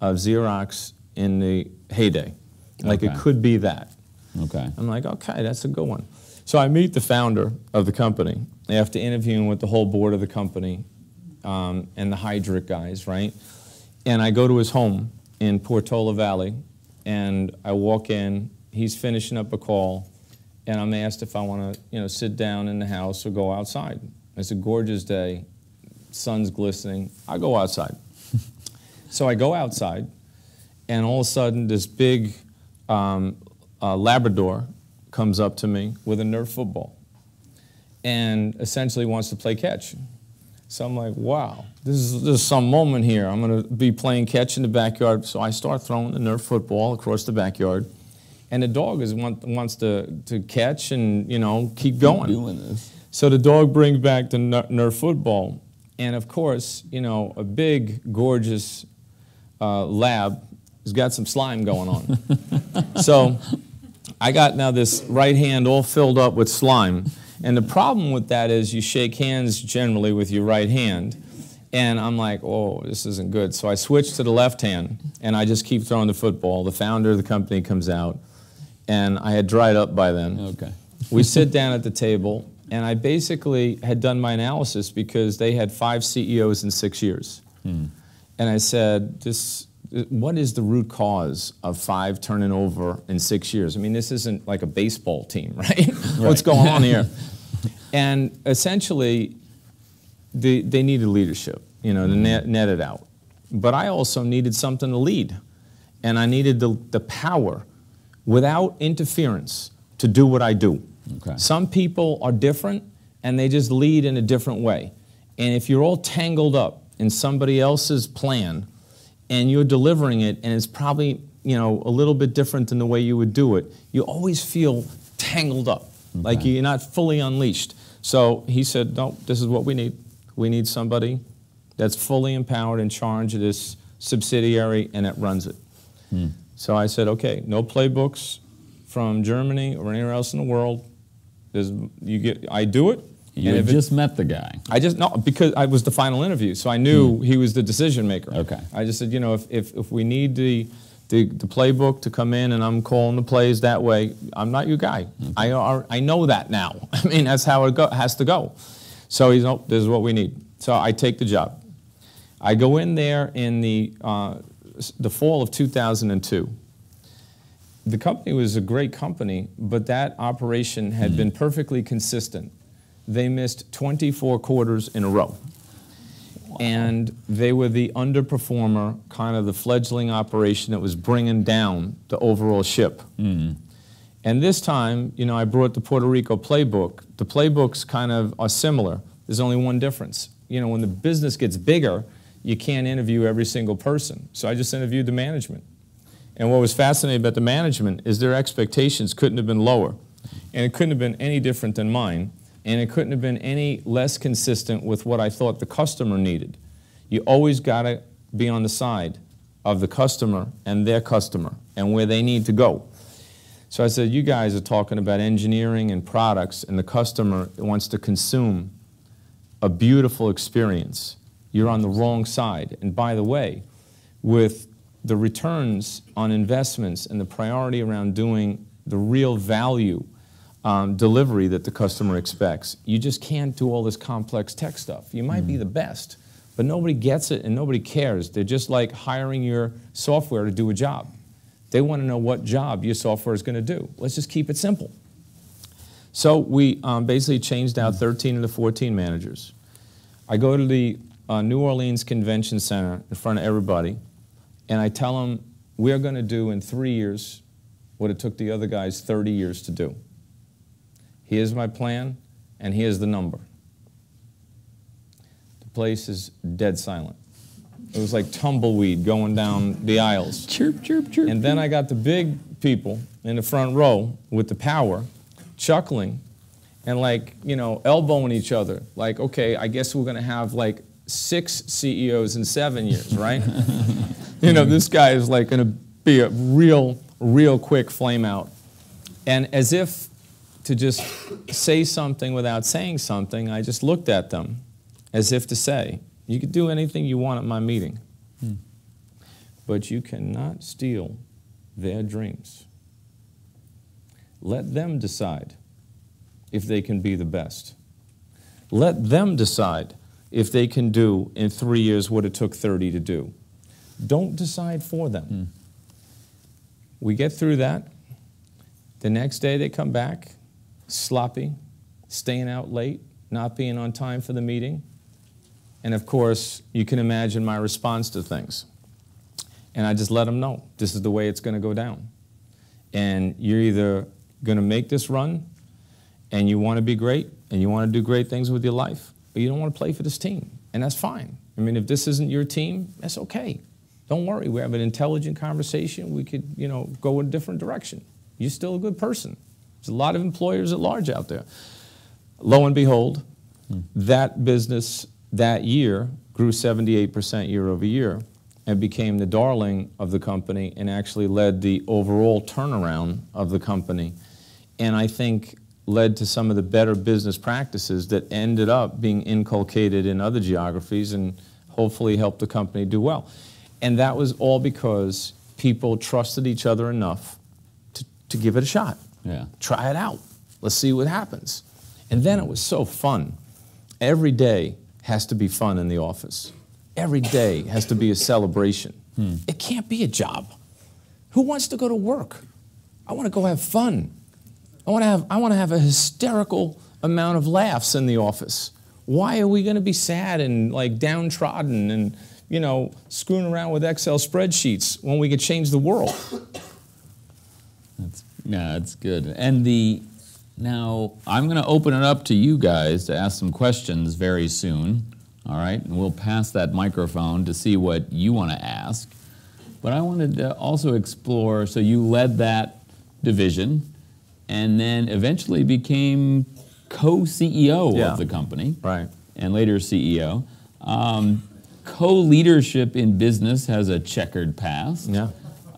of Xerox in the heyday. Like it could be that. Okay. I'm like, okay, that's a good one. So I meet the founder of the company after interviewing with the whole board of the company and the Heidrick guys, right? And I go to his home in Portola Valley, and I walk in, he's finishing up a call, and I'm asked if I want to, you know, sit down in the house or go outside. It's a gorgeous day, sun's glistening, I go outside. So I go outside, and all of a sudden this big Labrador comes up to me with a Nerf football and essentially wants to play catch. So I'm like, wow, this is some moment here. I'm going to be playing catch in the backyard. So I start throwing the Nerf football across the backyard. And the dog wants to catch and, you know, keep going. Doing this. So the dog brings back the Nerf football. And of course, you know, a big, gorgeous lab has got some slime going on. So I got now this right hand all filled up with slime. And the problem with that is you shake hands generally with your right hand. And I'm like, oh, this isn't good. So I switch to the left hand, and I just keep throwing the football. The founder of the company comes out. And I had dried up by then. Okay. We sit down at the table, and I basically had done my analysis because they had 5 CEOs in 6 years. Hmm. And I said, what is the root cause of 5 turning over in 6 years? I mean, this isn't like a baseball team, right? What's going on here? And essentially, they needed leadership, you know, to net it out. But I also needed something to lead, and I needed the power without interference to do what I do. Okay. Some people are different, and they just lead in a different way. And if you're all tangled up in somebody else's plan, and you're delivering it, and it's probably, you know, a little bit different than the way you would do it, you always feel tangled up, like you're not fully unleashed. So he said, no, this is what we need. We need somebody that's fully empowered in charge of this subsidiary, and that runs it. Hmm. So I said, okay, no playbooks from Germany or anywhere else in the world. I do it. You had just met the guy. No, because I was the final interview, so I knew he was the decision maker. Okay. I just said, you know, if we need the the playbook to come in, and I'm calling the plays that way, I'm not your guy. Mm-hmm. I know that now. I mean, that's how it has to go. So he's, nope, this is what we need. So I take the job. I go in there in the fall of 2002. The company was a great company, but that operation had been perfectly consistent. They missed 24 quarters in a row. Wow. And they were the underperformer, kind of the fledgling operation that was bringing down the overall ship. Mm. And this time, you know, I brought the Puerto Rico playbook. The playbooks kind of are similar. There's only one difference. You know, when the business gets bigger, you can't interview every single person. So I just interviewed the management. And what was fascinating about the management is their expectations couldn't have been lower. And it couldn't have been any different than mine. And it couldn't have been any less consistent with what I thought the customer needed. You always got to be on the side of the customer and their customer and where they need to go. So I said, you guys are talking about engineering and products, and the customer wants to consume a beautiful experience. You're on the wrong side. And by the way, with the returns on investments and the priority around doing the real value delivery that the customer expects, you just can't do all this complex tech stuff. You might be the best, but nobody gets it and nobody cares. They're just like hiring your software to do a job. They want to know what job your software is going to do. Let's just keep it simple. So we basically changed out 13 of the 14 managers. I go to the New Orleans Convention Center in front of everybody, and I tell them, we're going to do in 3 years what it took the other guys 30 years to do. Here's my plan, and here's the number. The place is dead silent. It was like tumbleweed going down the aisles. Chirp, chirp, chirp. And then I got the big people in the front row with the power chuckling and, like, you know, elbowing each other. Like, okay, I guess we're going to have, like, 6 CEOs in 7 years, right? You know, this guy is like going to be a real quick flame out. And as if to just say something without saying something, I just looked at them as if to say, you could do anything you want at my meeting, but you cannot steal their dreams. Let them decide if they can be the best. Let them decide if they can do in 3 years what it took 30 to do. Don't decide for them. Mm. We get through that. The next day they come back, sloppy, staying out late, not being on time for the meeting. And of course, you can imagine my response to things. And I just let them know, this is the way it's going to go down. And you're either going to make this run, and you want to be great, and you want to do great things with your life, but you don't want to play for this team. And that's fine. I mean, if this isn't your team, that's okay. Don't worry. We have an intelligent conversation. We could, you know, go in a different direction. You're still a good person. There's a lot of employers at large out there. Lo and behold, that business that year grew 78% year over year and became the darling of the company and actually led the overall turnaround of the company. And I think led to some of the better business practices that ended up being inculcated in other geographies and hopefully helped the company do well. And that was all because people trusted each other enough to give it a shot. Yeah. Try it out. Let's see what happens. And then it was so fun. Every day has to be fun in the office. Every day has to be a celebration. Hmm. It can't be a job. Who wants to go to work? I want to go have fun. I want to have a hysterical amount of laughs in the office. Why are we going to be sad and, like, downtrodden and, you know, screwing around with Excel spreadsheets when we could change the world? That's good. And now I'm going to open it up to you guys to ask some questions very soon. All right, and we'll pass that microphone to see what you want to ask. But I wanted to also explore. So you led that division. And then eventually became co-CEO of the company, right? And later CEO. Co-leadership in business has a checkered past. Yeah.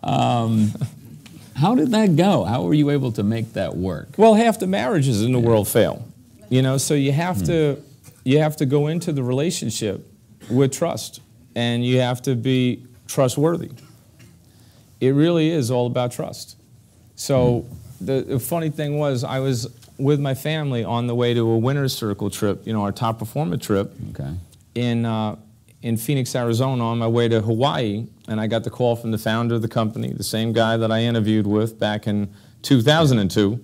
How did that go? How were you able to make that work? Well, half the marriages in the world fail, you know. So you have to go into the relationship with trust, and you have to be trustworthy. it really is all about trust. So the funny thing was, I was with my family on the way to a winner's circle trip, you know, our top performer trip, in Phoenix, Arizona, on my way to Hawaii, and I got the call from the founder of the company, the same guy that I interviewed with back in 2002,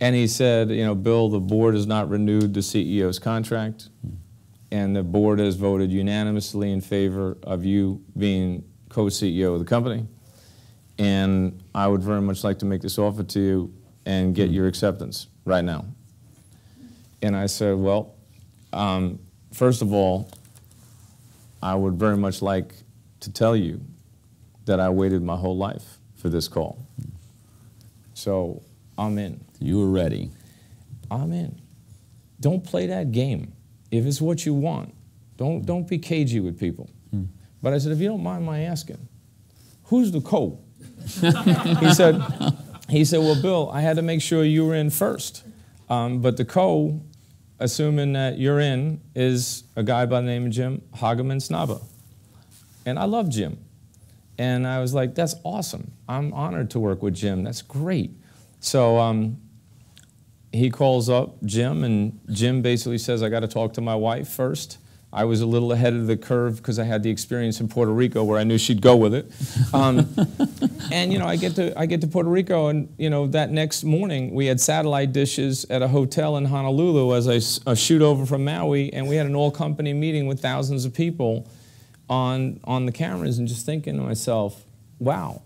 and he said, you know, Bill, the board has not renewed the CEO's contract, and the board has voted unanimously in favor of you being co-CEO of the company, and I would very much like to make this offer to you and get your acceptance right now. And I said, well, first of all, I would very much like to tell you that I waited my whole life for this call. So I'm in. You were ready. I'm in. Don't play that game. If it's what you want, don't be cagey with people. But I said, if you don't mind my asking, who's the co? He said, well, Bill, I had to make sure you were in first. But the co, assuming that you're in, is a guy by the name of Jim Hageman Snaba. And I love Jim. And I was like, that's awesome. I'm honored to work with Jim. That's great. So he calls up Jim, and Jim basically says, I got to talk to my wife first. I was a little ahead of the curve because I had the experience in Puerto Rico where I knew she'd go with it. And you know, I get to Puerto Rico, and you know, that next morning we had satellite dishes at a hotel in Honolulu as a shoot over from Maui, and we had an all-company meeting with thousands of people on the cameras, and just thinking to myself, wow,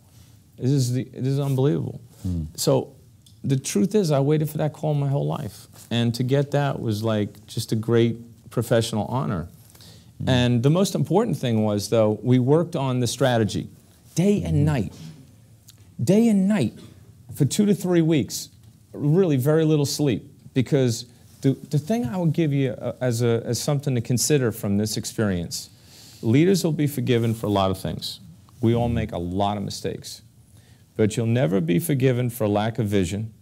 this is unbelievable. So the truth is, I waited for that call my whole life, and to get that was like just a great professional honor. And the most important thing was, though, we worked on the strategy day and night for 2 to 3 weeks, really very little sleep, because the thing I would give you as something to consider from this experience, leaders will be forgiven for a lot of things. We all make a lot of mistakes. But you'll never be forgiven for lack of vision,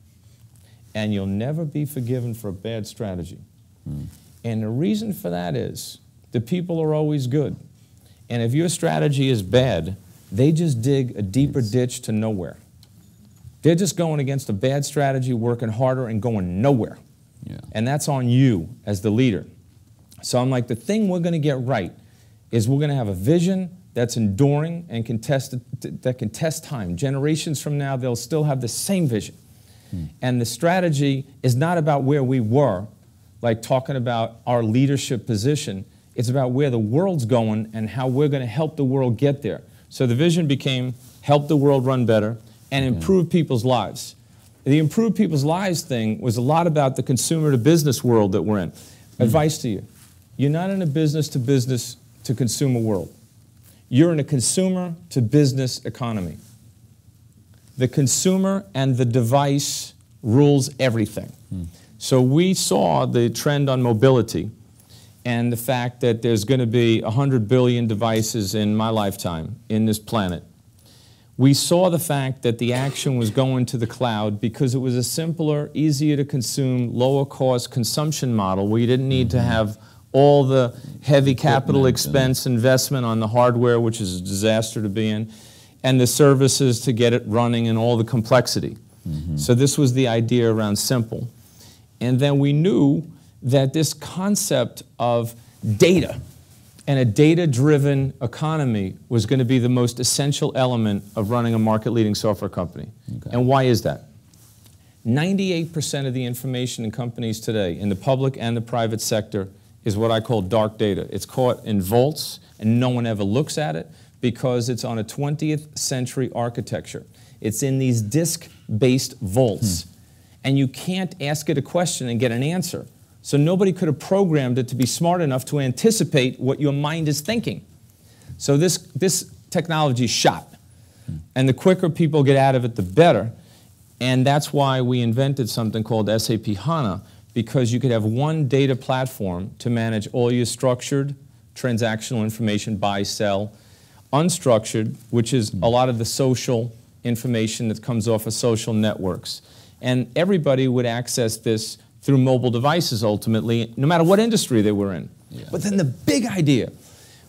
and you'll never be forgiven for a bad strategy. And the reason for that is the people are always good. And if your strategy is bad, they just dig a deeper ditch to nowhere. They're just going against a bad strategy, working harder, and going nowhere. And that's on you as the leader. So I'm like, the thing we're going to get right is we're going to have a vision that's enduring and that can test time. Generations from now, they'll still have the same vision. And the strategy is not about where we were, like talking about our leadership position. It's about where the world's going and how we're going to help the world get there. So the vision became help the world run better and improve people's lives. The improve people's lives thing was a lot about the consumer to business world that we're in. Advice to you, you're not in a business to business to consumer world. You're in a consumer to business economy. The consumer and the device rules everything. So we saw the trend on mobility and the fact that there's going to be 100 billion devices in my lifetime in this planet. We saw the fact that the action was going to the cloud because it was a simpler, easier to consume, lower cost consumption model where you didn't need to have all the heavy capital expense investment on the hardware, which is a disaster to be in, and the services to get it running and all the complexity. So this was the idea around simple. And then we knew that this concept of data and a data-driven economy was going to be the most essential element of running a market-leading software company. And why is that? 98% of the information in companies today, in the public and the private sector, is what I call dark data. It's caught in vaults, and no one ever looks at it because it's on a 20th century architecture. It's in these disk-based vaults. And you can't ask it a question and get an answer. So nobody could have programmed it to be smart enough to anticipate what your mind is thinking. So this technology shot. And the quicker people get out of it, the better. And that's why we invented something called SAP HANA, because you could have one data platform to manage all your structured, transactional information, buy, sell, unstructured, which is a lot of the social information that comes off of social networks. And everybody would access this through mobile devices, ultimately, no matter what industry they were in. But then the big idea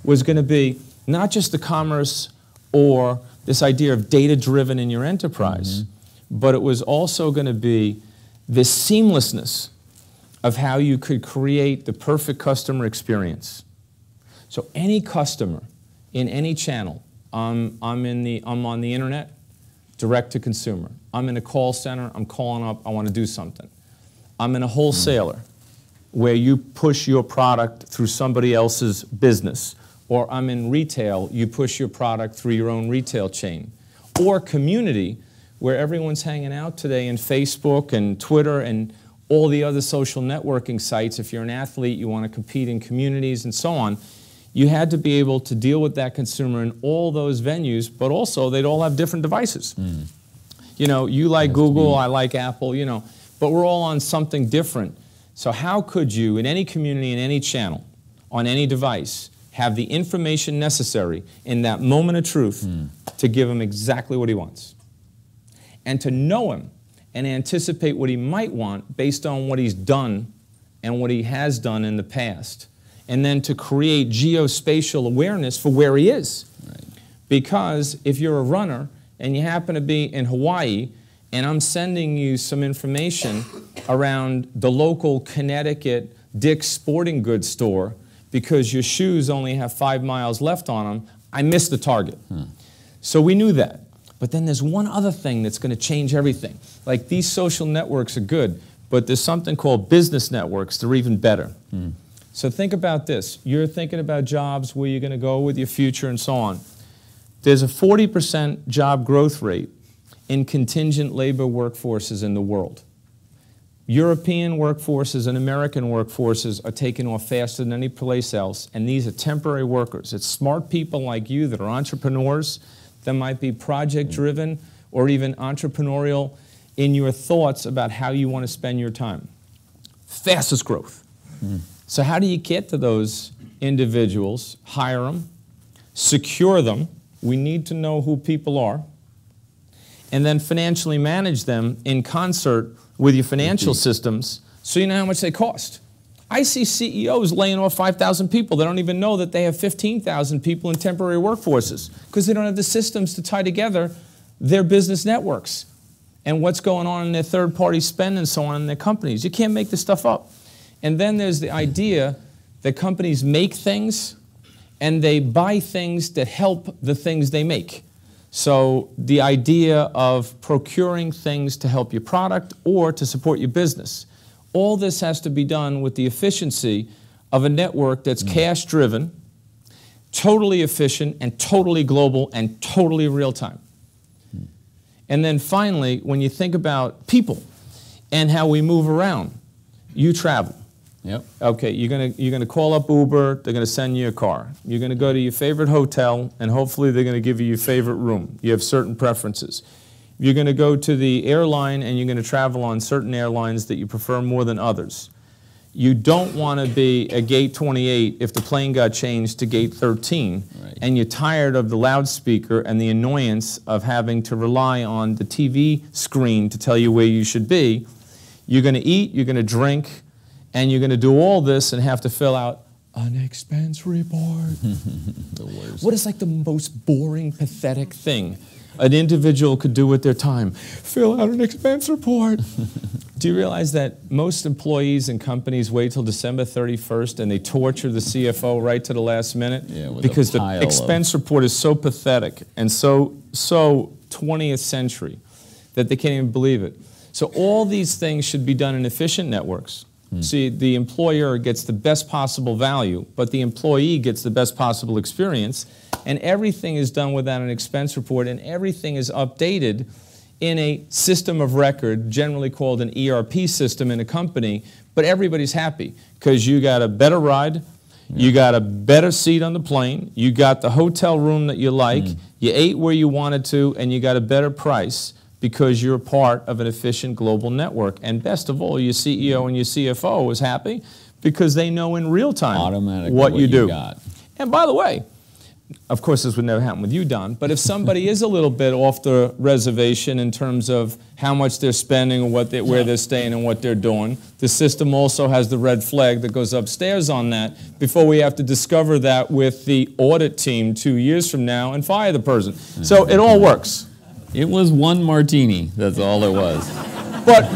was going to be not just the commerce or this idea of data-driven in your enterprise, but it was also going to be this seamlessness of how you could create the perfect customer experience. So any customer in any channel, I'm on the internet, direct to consumer. I'm in a call center, I'm calling up, I want to do something. I'm in a wholesaler, where you push your product through somebody else's business. Or I'm in retail, you push your product through your own retail chain. Or community, where everyone's hanging out today in Facebook and Twitter and all the other social networking sites. If you're an athlete, you want to compete in communities and so on. You had to be able to deal with that consumer in all those venues, but also they'd all have different devices. You know, you like Google, I like Apple, you know, but we're all on something different. So how could you, in any community, in any channel, on any device, have the information necessary in that moment of truth to give him exactly what he wants? And to know him and anticipate what he might want based on what he's done and what he has done in the past. And then to create geospatial awareness for where he is. Right. Because if you're a runner and you happen to be in Hawaii, and I'm sending you some information around the local Connecticut Dick's Sporting Goods store because your shoes only have 5 miles left on them, I missed the target. So we knew that. But then there's one other thing that's going to change everything. Like, these social networks are good, but there's something called business networks. They're even better. So think about this. You're thinking about jobs, where you're going to go with your future and so on. There's a 40% job growth rate in contingent labor workforces in the world. European workforces and American workforces are taken off faster than any place else, and these are temporary workers. It's smart people like you that are entrepreneurs, that might be project-driven or even entrepreneurial in your thoughts about how you want to spend your time. Fastest growth. So how do you get to those individuals? Hire them, secure them. We need to know who people are. And then financially manage them in concert with your financial systems, so you know how much they cost. I see CEOs laying off 5,000 people. They don't even know that they have 15,000 people in temporary workforces because they don't have the systems to tie together their business networks and what's going on in their third-party spend and so on in their companies. You can't make this stuff up. And then there's the idea that companies make things and they buy things that help the things they make. So the idea of procuring things to help your product or to support your business. All this has to be done with the efficiency of a network that's cash-driven, totally efficient, and totally global, and totally real-time. And then finally, when you think about people and how we move around, you travel. Okay, you're gonna call up Uber, they're going to send you a car. You're going to go to your favorite hotel, and hopefully they're going to give you your favorite room. You have certain preferences. You're going to go to the airline, and you're going to travel on certain airlines that you prefer more than others. You don't want to be a gate 28 if the plane got changed to gate 13, and you're tired of the loudspeaker and the annoyance of having to rely on the TV screen to tell you where you should be. You're going to eat, you're going to drink, and you're going to do all this and have to fill out an expense report. The worst. What is like the most boring, pathetic thing an individual could do with their time? Fill out an expense report. Do you realize that most employees and companies wait till December 31st and they torture the CFO right to the last minute? Because the expense report is so pathetic and so 20th century that they can't even believe it. So all these things should be done in efficient networks. See, the employer gets the best possible value, but the employee gets the best possible experience, and everything is done without an expense report, and everything is updated in a system of record, generally called an ERP system in a company, but everybody's happy because you got a better ride, you got a better seat on the plane, you got the hotel room that you like, you ate where you wanted to, and you got a better price, because you're part of an efficient global network. And best of all, your CEO and your CFO is happy because they know in real time what you do. And by the way, of course this would never happen with you, Don, but if somebody is a little bit off the reservation in terms of how much they're spending or what they, where they're staying and what they're doing, the system also has the red flag that goes upstairs on that before we have to discover that with the audit team 2 years from now and fire the person. So it all works. It was one martini, that's all it was. But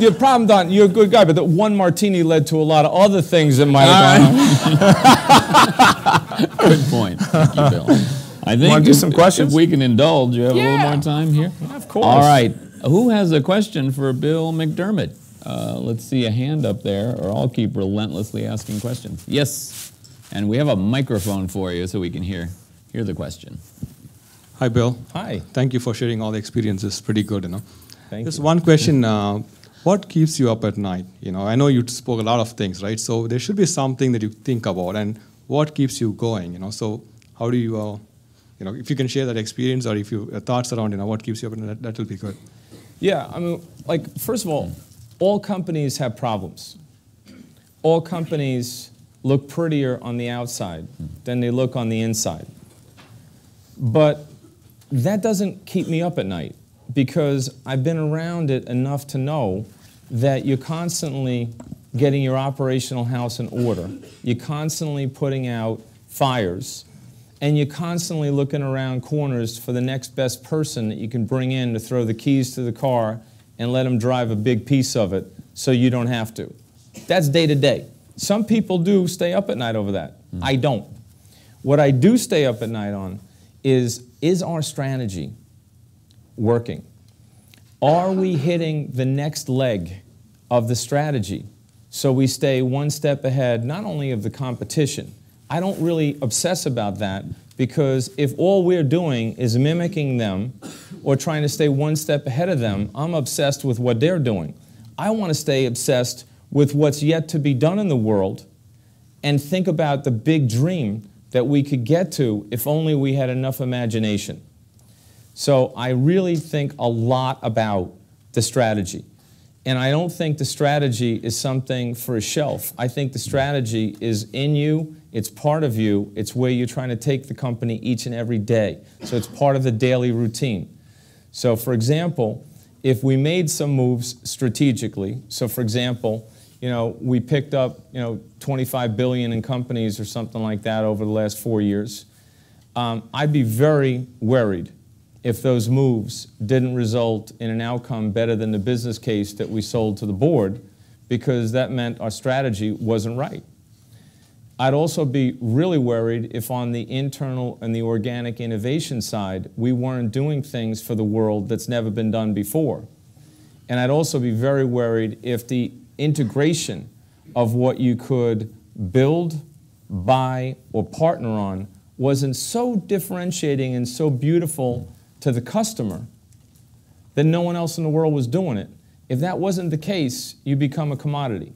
the problem, Don, you're a good guy, but that one martini led to a lot of other things that might have gone on. Good point. Thank you, Bill. I think want to do some questions? If we can indulge, you have a little more time here? Yeah, of course. All right. Who has a question for Bill McDermott? Let's see a hand up there, or I'll keep relentlessly asking questions. Yes. And we have a microphone for you so we can hear the question. Hi, Bill. Hi. Thank you for sharing all the experiences. Pretty good, you know. Just one question, what keeps you up at night? You know, I know you spoke a lot of things, right? So there should be something that you think about, and what keeps you going, you know? So how do you, you know, if you can share that experience or if your thoughts around, you know, what keeps you up at night, that will be good. Yeah, I mean, like, first of all companies have problems. All companies look prettier on the outside than they look on the inside. But that doesn't keep me up at night, because I've been around it enough to know that you're constantly getting your operational house in order, you're constantly putting out fires, and you're constantly looking around corners for the next best person that you can bring in to throw the keys to the car and let them drive a big piece of it so you don't have to. That's day to day. Some people do stay up at night over that. I don't. What I do stay up at night on is our strategy working? Are we hitting the next leg of the strategy so we stay one step ahead not only of the competition? I don't really obsess about that, because if all we're doing is mimicking them or trying to stay one step ahead of them, I'm obsessed with what they're doing. I want to stay obsessed with what's yet to be done in the world and think about the big dream that we could get to if only we had enough imagination. So I really think a lot about the strategy. And I don't think the strategy is something for a shelf. I think the strategy is in you, it's part of you, it's where you're trying to take the company each and every day. So it's part of the daily routine. So for example, if we made some moves strategically, so for example, you know, we picked up, you know, $25 billion in companies or something like that over the last 4 years, I'd be very worried if those moves didn't result in an outcome better than the business case that we sold to the board, because that meant our strategy wasn't right. I'd also be really worried if on the internal and the organic innovation side, we weren't doing things for the world that's never been done before. And I'd also be very worried if the integration of what you could build, buy, or partner on wasn't so differentiating and so beautiful to the customer that no one else in the world was doing it. If that wasn't the case, you become a commodity.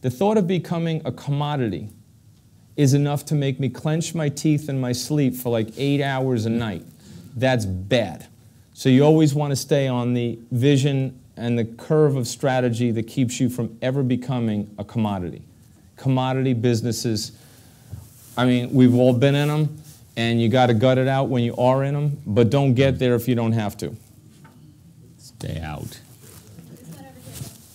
The thought of becoming a commodity is enough to make me clench my teeth in my sleep for like 8 hours a night. That's bad. So you always want to stay on the vision and the curve of strategy that keeps you from ever becoming a commodity. Commodity businesses, I mean, we've all been in them, and you got to gut it out when you are in them, but don't get there if you don't have to. Stay out.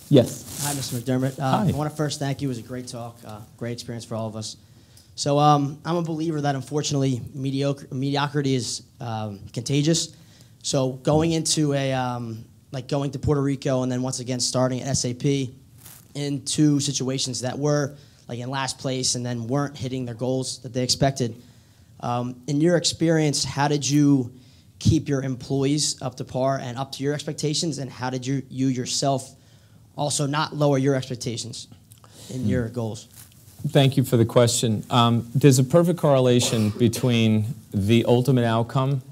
Yes. Hi, Mr. McDermott. Hi. I want to first thank you. It was a great talk, great experience for all of us. So I'm a believer that, unfortunately, mediocrity is contagious. So going into a, like going to Puerto Rico and then once again starting at SAP in two situations that were like in last place and then weren't hitting their goals that they expected. In your experience, how did you keep your employees up to par and up to your expectations, and how did you yourself also not lower your expectations in your goals? Thank you for the question. There's a perfect correlation between the ultimate outcome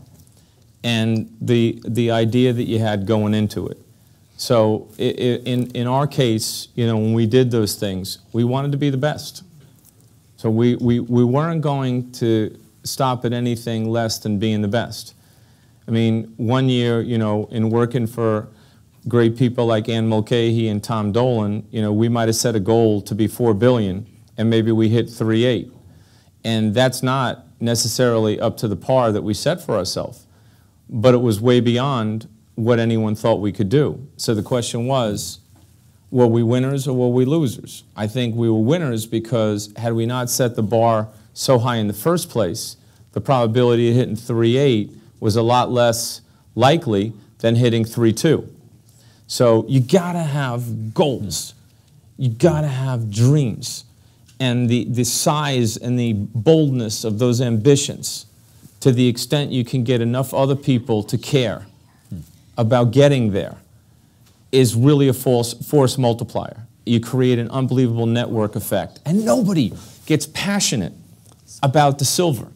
and the idea that you had going into it. So in our case, you know, when we did those things, we wanted to be the best. So we weren't going to stop at anything less than being the best. I mean, one year, you know, in working for great people like Ann Mulcahy and Tom Dolan, you know, we might have set a goal to be $4 billion, and maybe we hit 3.8. And that's not necessarily up to the par that we set for ourselves, but it was way beyond what anyone thought we could do. So the question was, were we winners or were we losers? I think we were winners because had we not set the bar so high in the first place, the probability of hitting 3.8 was a lot less likely than hitting 3.2. So you gotta have goals. You gotta have dreams. And the size and the boldness of those ambitions to the extent you can get enough other people to care about getting there is really a force multiplier. You create an unbelievable network effect. And nobody gets passionate about the silver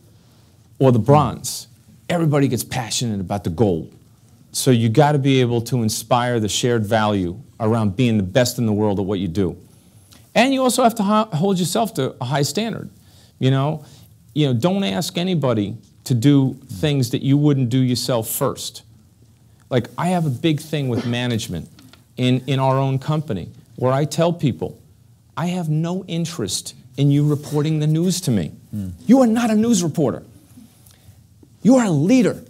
or the bronze. Everybody gets passionate about the gold. So you got to be able to inspire the shared value around being the best in the world at what you do. And you also have to hold yourself to a high standard. You know, don't ask anybody to do things that you wouldn't do yourself first. Like, I have a big thing with management in our own company where I tell people, I have no interest in you reporting the news to me. You are not a news reporter. You are a leader.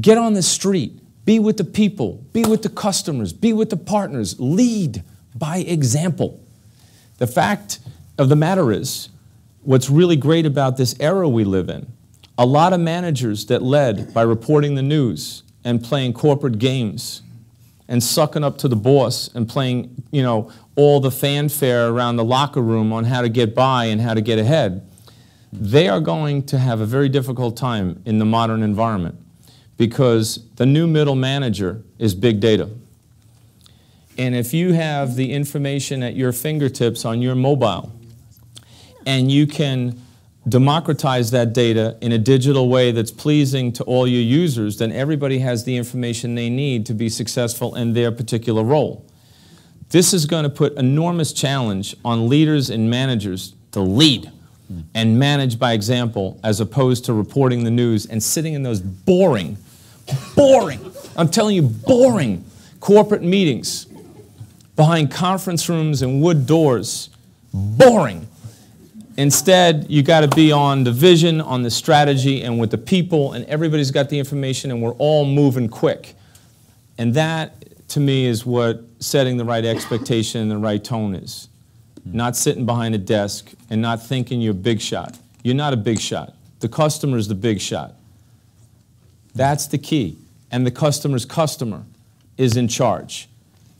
Get on the street. Be with the people. Be with the customers. Be with the partners. Lead by example. The fact of the matter is, what's really great about this era we live in, a lot of managers that led by reporting the news and playing corporate games and sucking up to the boss and playing, you know, all the fanfare around the locker room on how to get by and how to get ahead, they are going to have a very difficult time in the modern environment because the new middle manager is big data. And if you have the information at your fingertips on your mobile and you can democratize that data in a digital way that's pleasing to all your users, then everybody has the information they need to be successful in their particular role. This is going to put enormous challenge on leaders and managers to lead and manage by example as opposed to reporting the news and sitting in those boring, boring, I'm telling you, boring corporate meetings behind conference rooms and wood doors. Boring. Instead, you got to be on the vision, on the strategy, and with the people, and everybody's got the information, and we're all moving quick. And that, to me, is what setting the right expectation and the right tone is. Not sitting behind a desk and not thinking you're a big shot. You're not a big shot. The customer's the big shot. That's the key. And the customer's customer is in charge.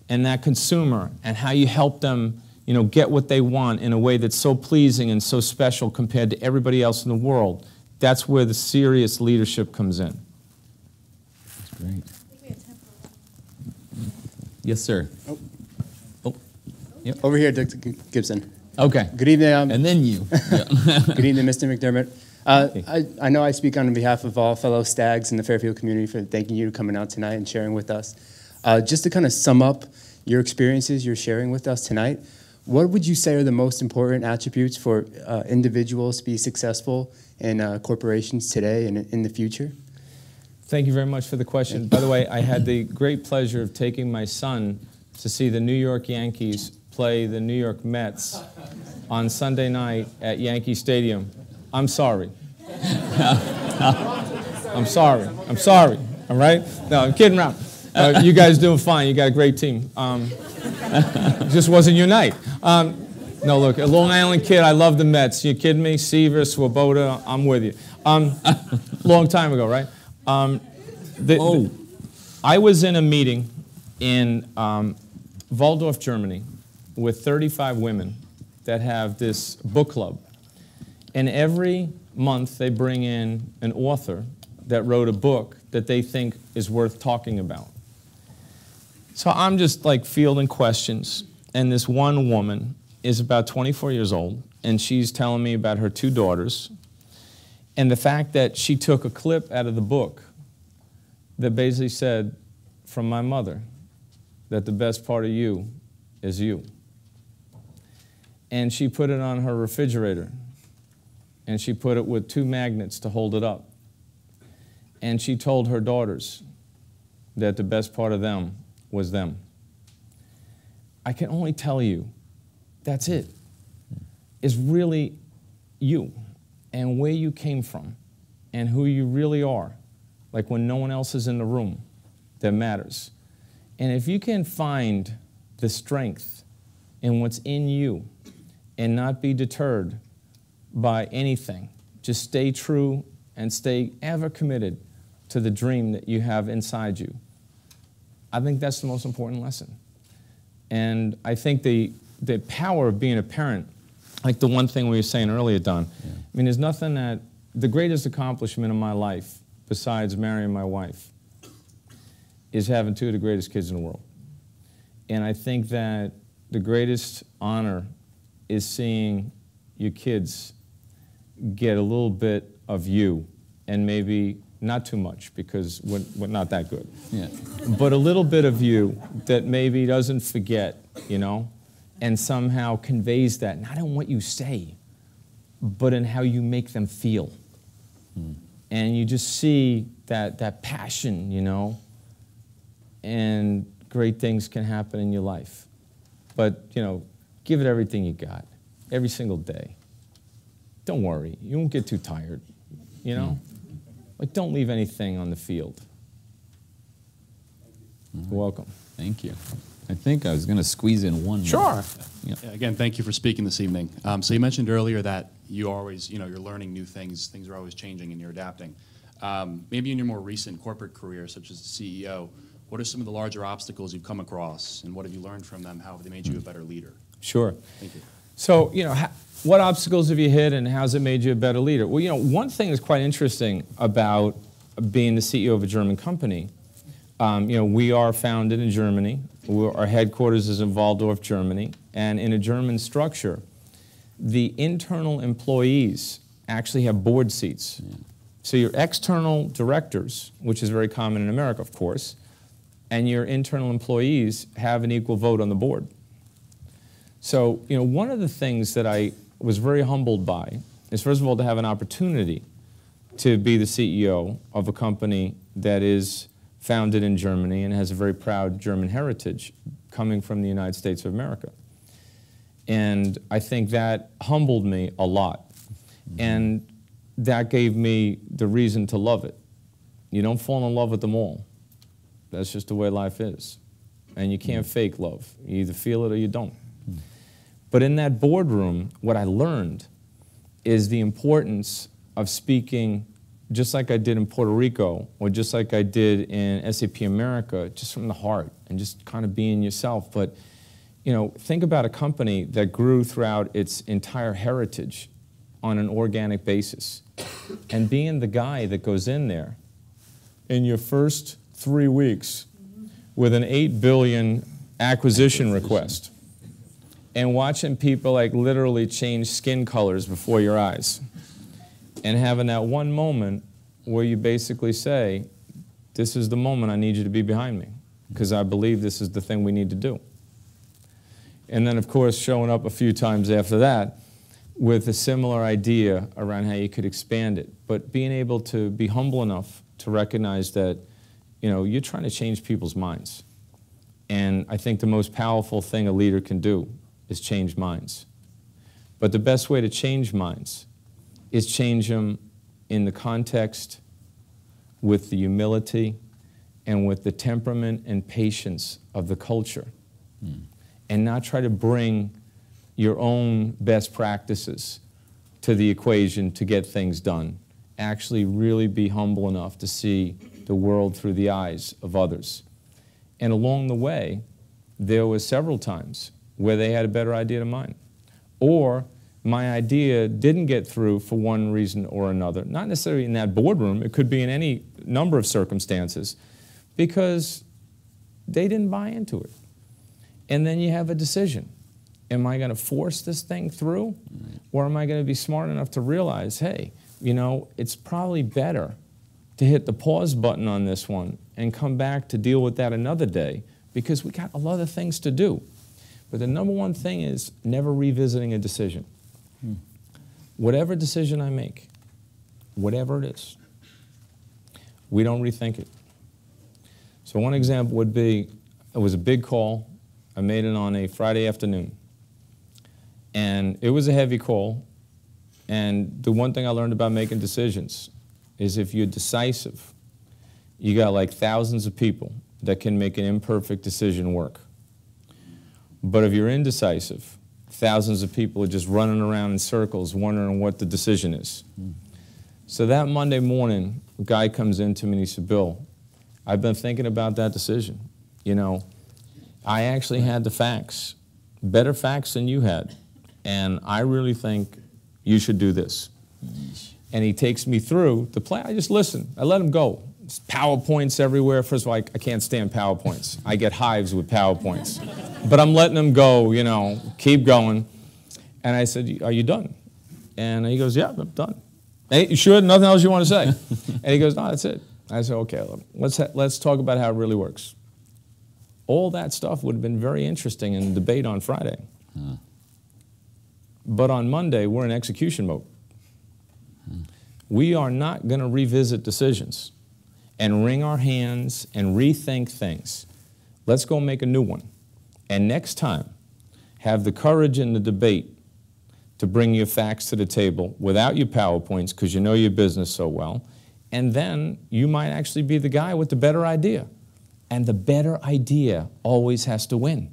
And that consumer and how you help them, you know, get what they want in a way that's so pleasing and so special compared to everybody else in the world. That's where the serious leadership comes in. That's great. Yes, sir. Oh. Oh. Yep. Over here, Dr. Gibson. Okay. Good evening. And then you. Good evening, Mr. McDermott. I know I speak on behalf of all fellow STAGs in the Fairfield community for thanking you for coming out tonight and sharing with us. Just to kind of sum up your experiences you're sharing with us tonight, what would you say are the most important attributes for individuals to be successful in corporations today and in the future? Thank you very much for the question. By the way, I had the great pleasure of taking my son to see the New York Yankees play the New York Mets on Sunday night at Yankee Stadium. I'm sorry. I'm sorry. I'm sorry. All right? No, I'm kidding around. You guys doing fine. You got a great team. Just wasn't your night. No, look, a Long Island kid, I love the Mets. You kidding me? Seaver, Swoboda, I'm with you. Long time ago, right? I was in a meeting in Waldorf, Germany, with 35 women that have this book club. And every month they bring in an author that wrote a book that they think is worth talking about. So I'm just like fielding questions, and this one woman is about 24 years old, and she's telling me about her two daughters, and the fact that she took a clip out of the book that basically said, from my mother, that the best part of you is you. And she put it on her refrigerator, and she put it with two magnets to hold it up. And she told her daughters that the best part of them was them. I can only tell you, that's it. It's really you and where you came from and who you really are, like when no one else is in the room, that matters. And if you can find the strength in what's in you and not be deterred by anything, just stay true and stay ever committed to the dream that you have inside you. I think that's the most important lesson. And I think the power of being a parent, like the one thing we were saying earlier, Don, yeah. I mean, there's nothing that, the greatest accomplishment of my life, besides marrying my wife, is having two of the greatest kids in the world. And I think that the greatest honor is seeing your kids get a little bit of you, and maybe not too much, because we're not that good. Yeah. But a little bit of you that maybe doesn't forget, you know, and somehow conveys that, not in what you say, but in how you make them feel. Mm. And you just see that passion, you know, and great things can happen in your life. But, you know, give it everything you got, every single day. Don't worry, you won't get too tired, you know? Mm. Like, don't leave anything on the field. Right. Welcome. Thank you. I think I was going to squeeze in one. Sure. Yeah. Yeah, again, thank you for speaking this evening. So you mentioned earlier that you always, you know, you're learning new things. Things are always changing, and you're adapting. Maybe in your more recent corporate career, such as the CEO, what are some of the larger obstacles you've come across, and what have you learned from them? How have they made you a better leader? Sure. Thank you. So, you know, what obstacles have you hit, and how's it made you a better leader? Well, you know, one thing that's quite interesting about being the CEO of a German company, you know, we are founded in Germany. Our headquarters is in Waldorf, Germany. And in a German structure, the internal employees actually have board seats. Yeah. So your external directors, which is very common in America, of course, and your internal employees have an equal vote on the board. So, you know, one of the things that I was very humbled by is, first of all, to have an opportunity to be the CEO of a company that is founded in Germany and has a very proud German heritage coming from the United States of America. And I think that humbled me a lot. And that gave me the reason to love it. You don't fall in love with them all. That's just the way life is. And you can't fake love. You either feel it or you don't. But in that boardroom, what I learned is the importance of speaking just like I did in Puerto Rico, or just like I did in SAP America, just from the heart, and just kind of being yourself. But, you know, think about a company that grew throughout its entire heritage on an organic basis. And being the guy that goes in there in your first 3 weeks with an $8 billion acquisition request, and watching people like literally change skin colors before your eyes, and having that one moment where you basically say, this is the moment I need you to be behind me, because I believe this is the thing we need to do. And then, of course, showing up a few times after that with a similar idea around how you could expand it. But being able to be humble enough to recognize that, you know, you're trying to change people's minds. And I think the most powerful thing a leader can do is change minds. But the best way to change minds is change them in the context, with the humility, and with the temperament and patience of the culture. Mm. And not try to bring your own best practices to the equation to get things done. Actually really be humble enough to see the world through the eyes of others. And along the way, there were several times where they had a better idea than mine. Or my idea didn't get through for one reason or another. Not necessarily in that boardroom. It could be in any number of circumstances, because they didn't buy into it. And then you have a decision. Am I going to force this thing through? Or am I going to be smart enough to realize, hey, you know, it's probably better to hit the pause button on this one and come back to deal with that another day, because we got a lot of things to do. But the number one thing is never revisiting a decision. Hmm. Whatever decision I make, whatever it is, we don't rethink it. So one example would be, it was a big call. I made it on a Friday afternoon. And it was a heavy call. And the one thing I learned about making decisions is if you're decisive, you got like thousands of people that can make an imperfect decision work. But if you're indecisive, thousands of people are just running around in circles wondering what the decision is. So that Monday morning, a guy comes in to me and he said, Bill, I've been thinking about that decision. You know, I actually had the facts, better facts than you had, and I really think you should do this. And he takes me through the plan. I just listen. I let him go. There's PowerPoints everywhere. First of all, I can't stand PowerPoints. I get hives with PowerPoints. But I'm letting him go, you know, keep going. And I said, are you done? And he goes, yeah, I'm done. And you sure? Nothing else you want to say? And he goes, no, that's it. I said, okay, let's talk about how it really works. All that stuff would have been very interesting in the debate on Friday. Huh. But on Monday, we're in execution mode. Hmm. We are not going to revisit decisions and wring our hands and rethink things. Let's go make a new one. And next time, have the courage in the debate to bring your facts to the table without your PowerPoints because you know your business so well. And then you might actually be the guy with the better idea. And the better idea always has to win.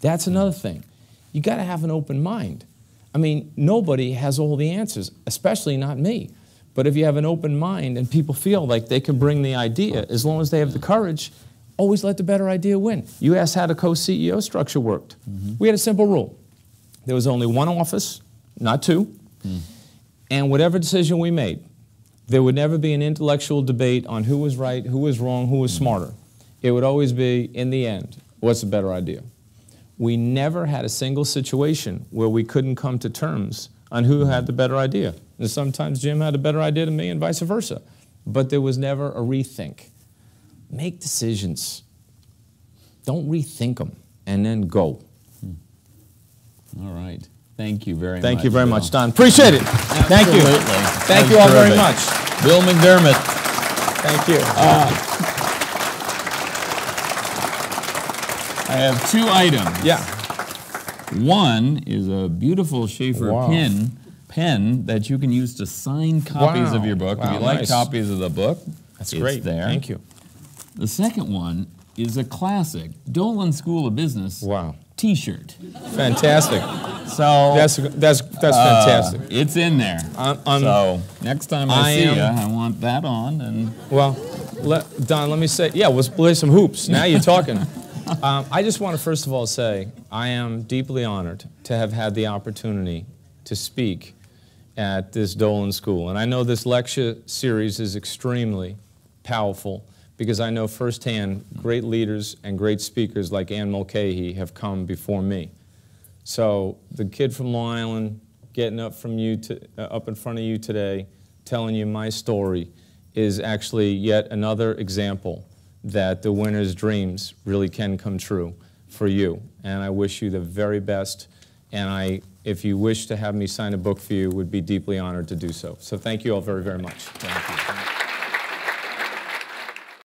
That's another thing. You got to have an open mind. I mean, nobody has all the answers, especially not me. But if you have an open mind and people feel like they can bring the idea, as long as they have the courage, always let the better idea win. You asked how the co-CEO structure worked. Mm-hmm. We had a simple rule. There was only one office, not two. Mm. And whatever decision we made, there would never be an intellectual debate on who was right, who was wrong, who was smarter. It would always be, in the end, what's the better idea? We never had a single situation where we couldn't come to terms on who had the better idea. And sometimes Jim had a better idea than me and vice versa. But there was never a rethink. Make decisions. Don't rethink them and then go. All right. Thank you very much. Thank you very much, Don. Appreciate it. Thank you. Thank you all very much. Bill McDermott. Thank you. I have two items. Yeah. One is a beautiful Schaefer pen that you can use to sign copies of your book. If you like copies of the book, that's great. There. Thank you. The second one is a classic Dolan School of Business. Wow. T-shirt. Fantastic. So that's fantastic. It's in there. So next time I see you, I want that on. And well, Don, let me say, yeah, let's play some hoops. Now you're talking. I just want to first of all say I am deeply honored to have had the opportunity to speak at this Dolan School, and I know this lecture series is extremely powerful, because I know firsthand great leaders and great speakers like Ann Mulcahy have come before me. So the kid from Long Island getting up from you to, up in front of you today, telling you my story, is actually yet another example that the winner's dreams really can come true for you. And I wish you the very best. And if you wish to have me sign a book for you, would be deeply honored to do so. So thank you all very, very much. Thank you.